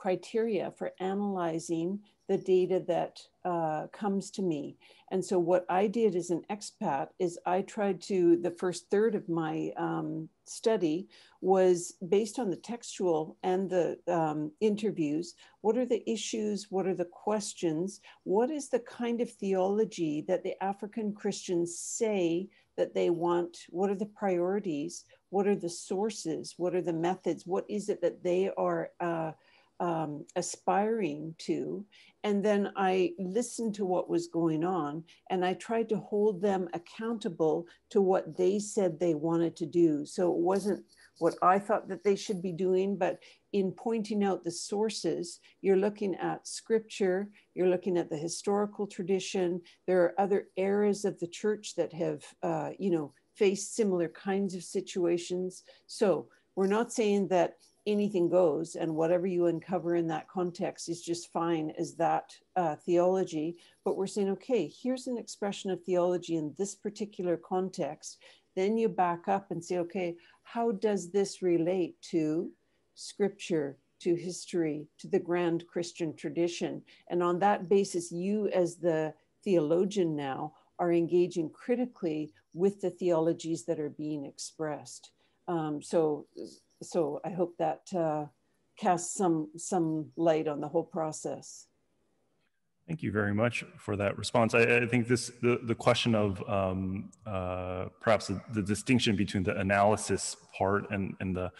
criteria for analyzing the data that uh, comes to me. And so what I did as an expat is I tried to, the first third of my um, study was based on the textual and the um, interviews. What are the issues? What are the questions? What is the kind of theology that the African Christians say that they want? What are the priorities? What are the sources? What are the methods? What is it that they are uh, um, aspiring to? And then I listened to what was going on, and I tried to hold them accountable to what they said they wanted to do. So it wasn't what I thought that they should be doing, but in pointing out the sources, you're looking at scripture, you're looking at the historical tradition. There are other eras of the church that have, uh, you know, faced similar kinds of situations. So we're not saying that anything goes and whatever you uncover in that context is just fine as that uh, theology, but we're saying, okay, here's an expression of theology in this particular context. Then you back up and say, okay, how does this relate to scripture, to history, to the grand Christian tradition? And on that basis, you as the theologian now are engaging critically with the theologies that are being expressed. Um, so, so I hope that uh, casts some, some light on the whole process. Thank you very much for that response. I, I think this the, the question of um, uh, perhaps the, the distinction between the analysis part and, and the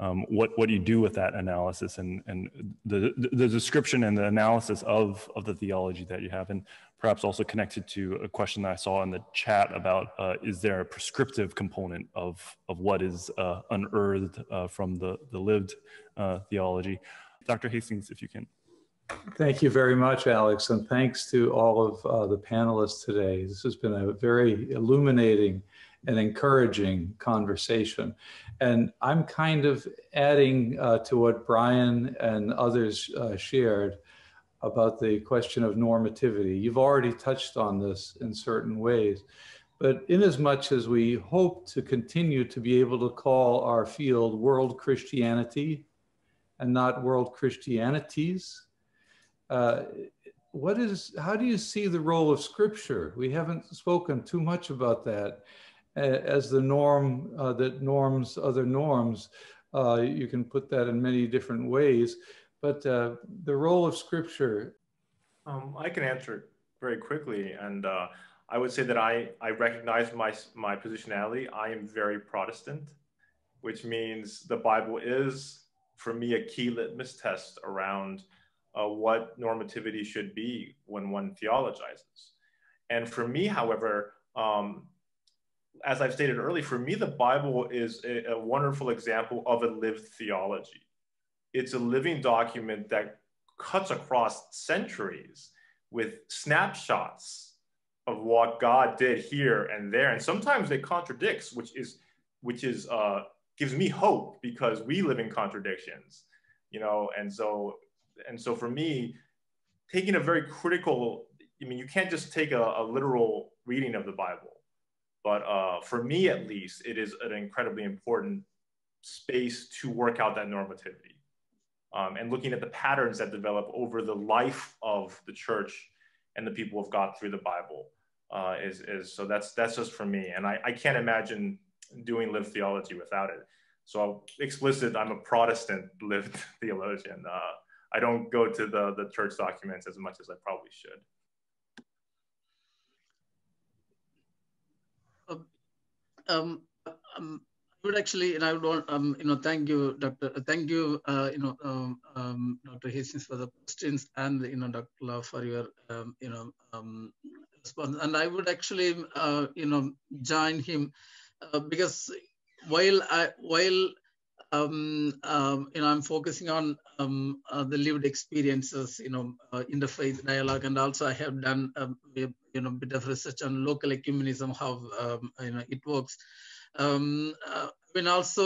um, what, what you do with that analysis and, and the, the description and the analysis of, of the theology that you have, and perhaps also connected to a question that I saw in the chat about, uh, is there a prescriptive component of, of what is uh, unearthed uh, from the, the lived uh, theology? Doctor Hastings, if you can. Thank you very much, Alex, and thanks to all of uh, the panelists today. This has been a very illuminating and encouraging conversation. And I'm kind of adding uh, to what Brian and others uh, shared about the question of normativity. You've already touched on this in certain ways, but inasmuch as we hope to continue to be able to call our field world Christianity and not world Christianities, Uh, what is, how do you see the role of scripture? We haven't spoken too much about that as the norm uh, that norms other norms. Uh, you can put that in many different ways, but uh, the role of scripture. Um, I can answer very quickly. And uh, I would say that I, I recognize my, my positionality. I am very Protestant, which means the Bible is, for me, a key litmus test around Uh, what normativity should be when one theologizes. And for me, however, um, as I've stated earlier, for me, the Bible is a, a wonderful example of a lived theology. It's a living document that cuts across centuries with snapshots of what God did here and there. And sometimes they contradict, which is, which is uh, gives me hope, because we live in contradictions, you know, and so And so for me, taking a very critical, I mean, you can't just take a, a literal reading of the Bible. But uh, for me, at least, it is an incredibly important space to work out that normativity. Um, and looking at the patterns that develop over the life of the church and the people of God through the Bible uh, is, is, so that's, that's just for me. And I, I can't imagine doing lived theology without it. So explicit, I'm a Protestant lived theologian. Uh, I don't go to the, the church documents as much as I probably should. Um, um, um, I would actually, and I would want, um, you know, thank you, Doctor, uh, thank you, uh, you know, um, um, Doctor Hastings for the questions, and you know, Doctor Law for your, um, you know, um, response. And I would actually, uh, you know, join him uh, because while I while Um, um, you know, I'm focusing on um, uh, the lived experiences, you know, uh, interfaith dialogue, and also I have done a, a you know bit of research on local ecumenism, how um, you know it works. Um, uh, and also,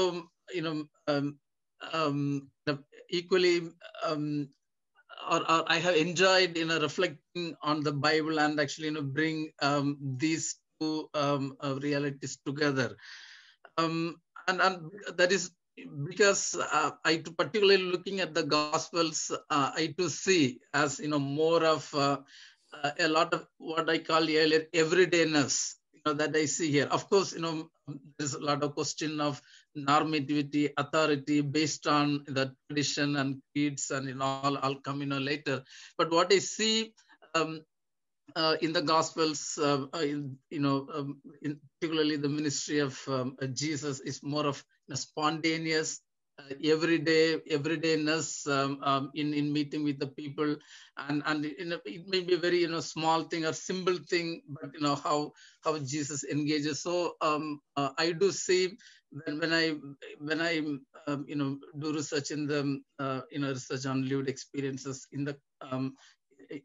you know, um, um, equally, um, or, or I have enjoyed you know reflecting on the Bible and actually you know bring um, these two um, uh, realities together, um, and and that is because uh, I particularly looking at the Gospels, uh, I to see as you know more of uh, uh, a lot of what I call earlier everydayness, you know, that I see here. Of course, you know, there's a lot of question of normativity, authority based on the tradition and creeds, and you know, all I'll come you know later. But what I see um, uh, in the Gospels, uh, in, you know, um, in particularly the ministry of um, Jesus, is more of a spontaneous, uh, everyday, everydayness um, um, in in meeting with the people, and and you know, it may be very you know small thing or simple thing, but you know how how Jesus engages. So um, uh, I do see. When, when I when I um, you know do research in the uh, you know research on lived experiences in the um,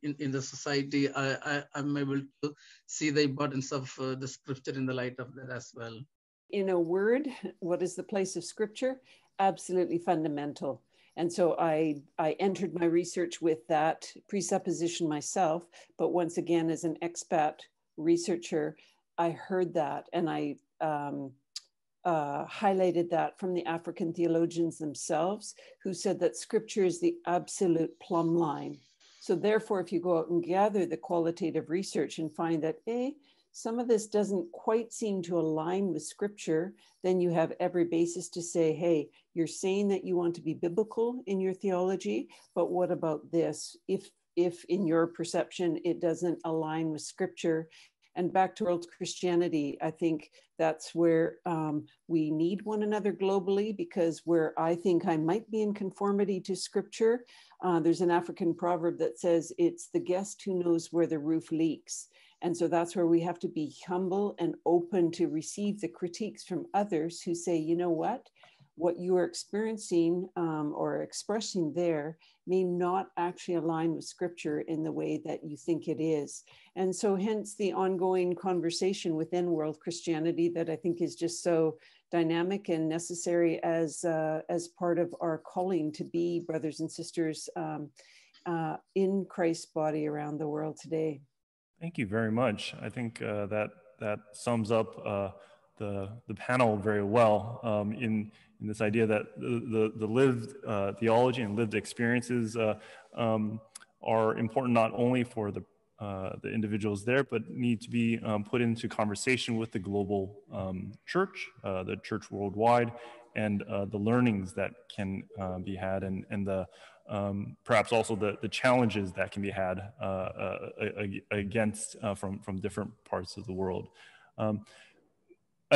in in the society, I, I I'm able to see the importance of uh, the scripture in the light of that as well. In a word, what is the place of scripture? Absolutely fundamental. And so I I entered my research with that presupposition myself. But once again, as an expat researcher, I heard that and I. Um, Uh, highlighted that from the African theologians themselves, who said that scripture is the absolute plumb line. So therefore, if you go out and gather the qualitative research and find that, eh, some of this doesn't quite seem to align with scripture, then you have every basis to say, hey, you're saying that you want to be biblical in your theology, but what about this? If, if in your perception, it doesn't align with scripture. And back to world Christianity, I think that's where um, we need one another globally, because where I think I might be in conformity to scripture, uh, there's an African proverb that says, it's the guest who knows where the roof leaks. And so that's where we have to be humble and open to receive the critiques from others who say, you know what, what you are experiencing um, or expressing there may not actually align with scripture in the way that you think it is. And so hence the ongoing conversation within world Christianity that I think is just so dynamic and necessary as, uh, as part of our calling to be brothers and sisters um, uh, in Christ's body around the world today. Thank you very much. I think uh, that, that sums up uh, the, the panel very well um, in, And this idea that the, the, the lived uh, theology and lived experiences uh, um, are important not only for the, uh, the individuals there, but need to be um, put into conversation with the global um, church, uh, the church worldwide, and uh, the learnings that can uh, be had, and, and the um, perhaps also the, the challenges that can be had uh, uh, against uh, from, from different parts of the world. Um,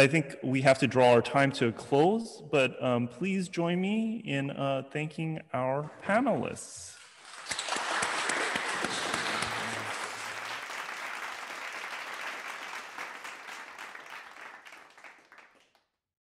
I think we have to draw our time to a close, but um, please join me in uh, thanking our panelists.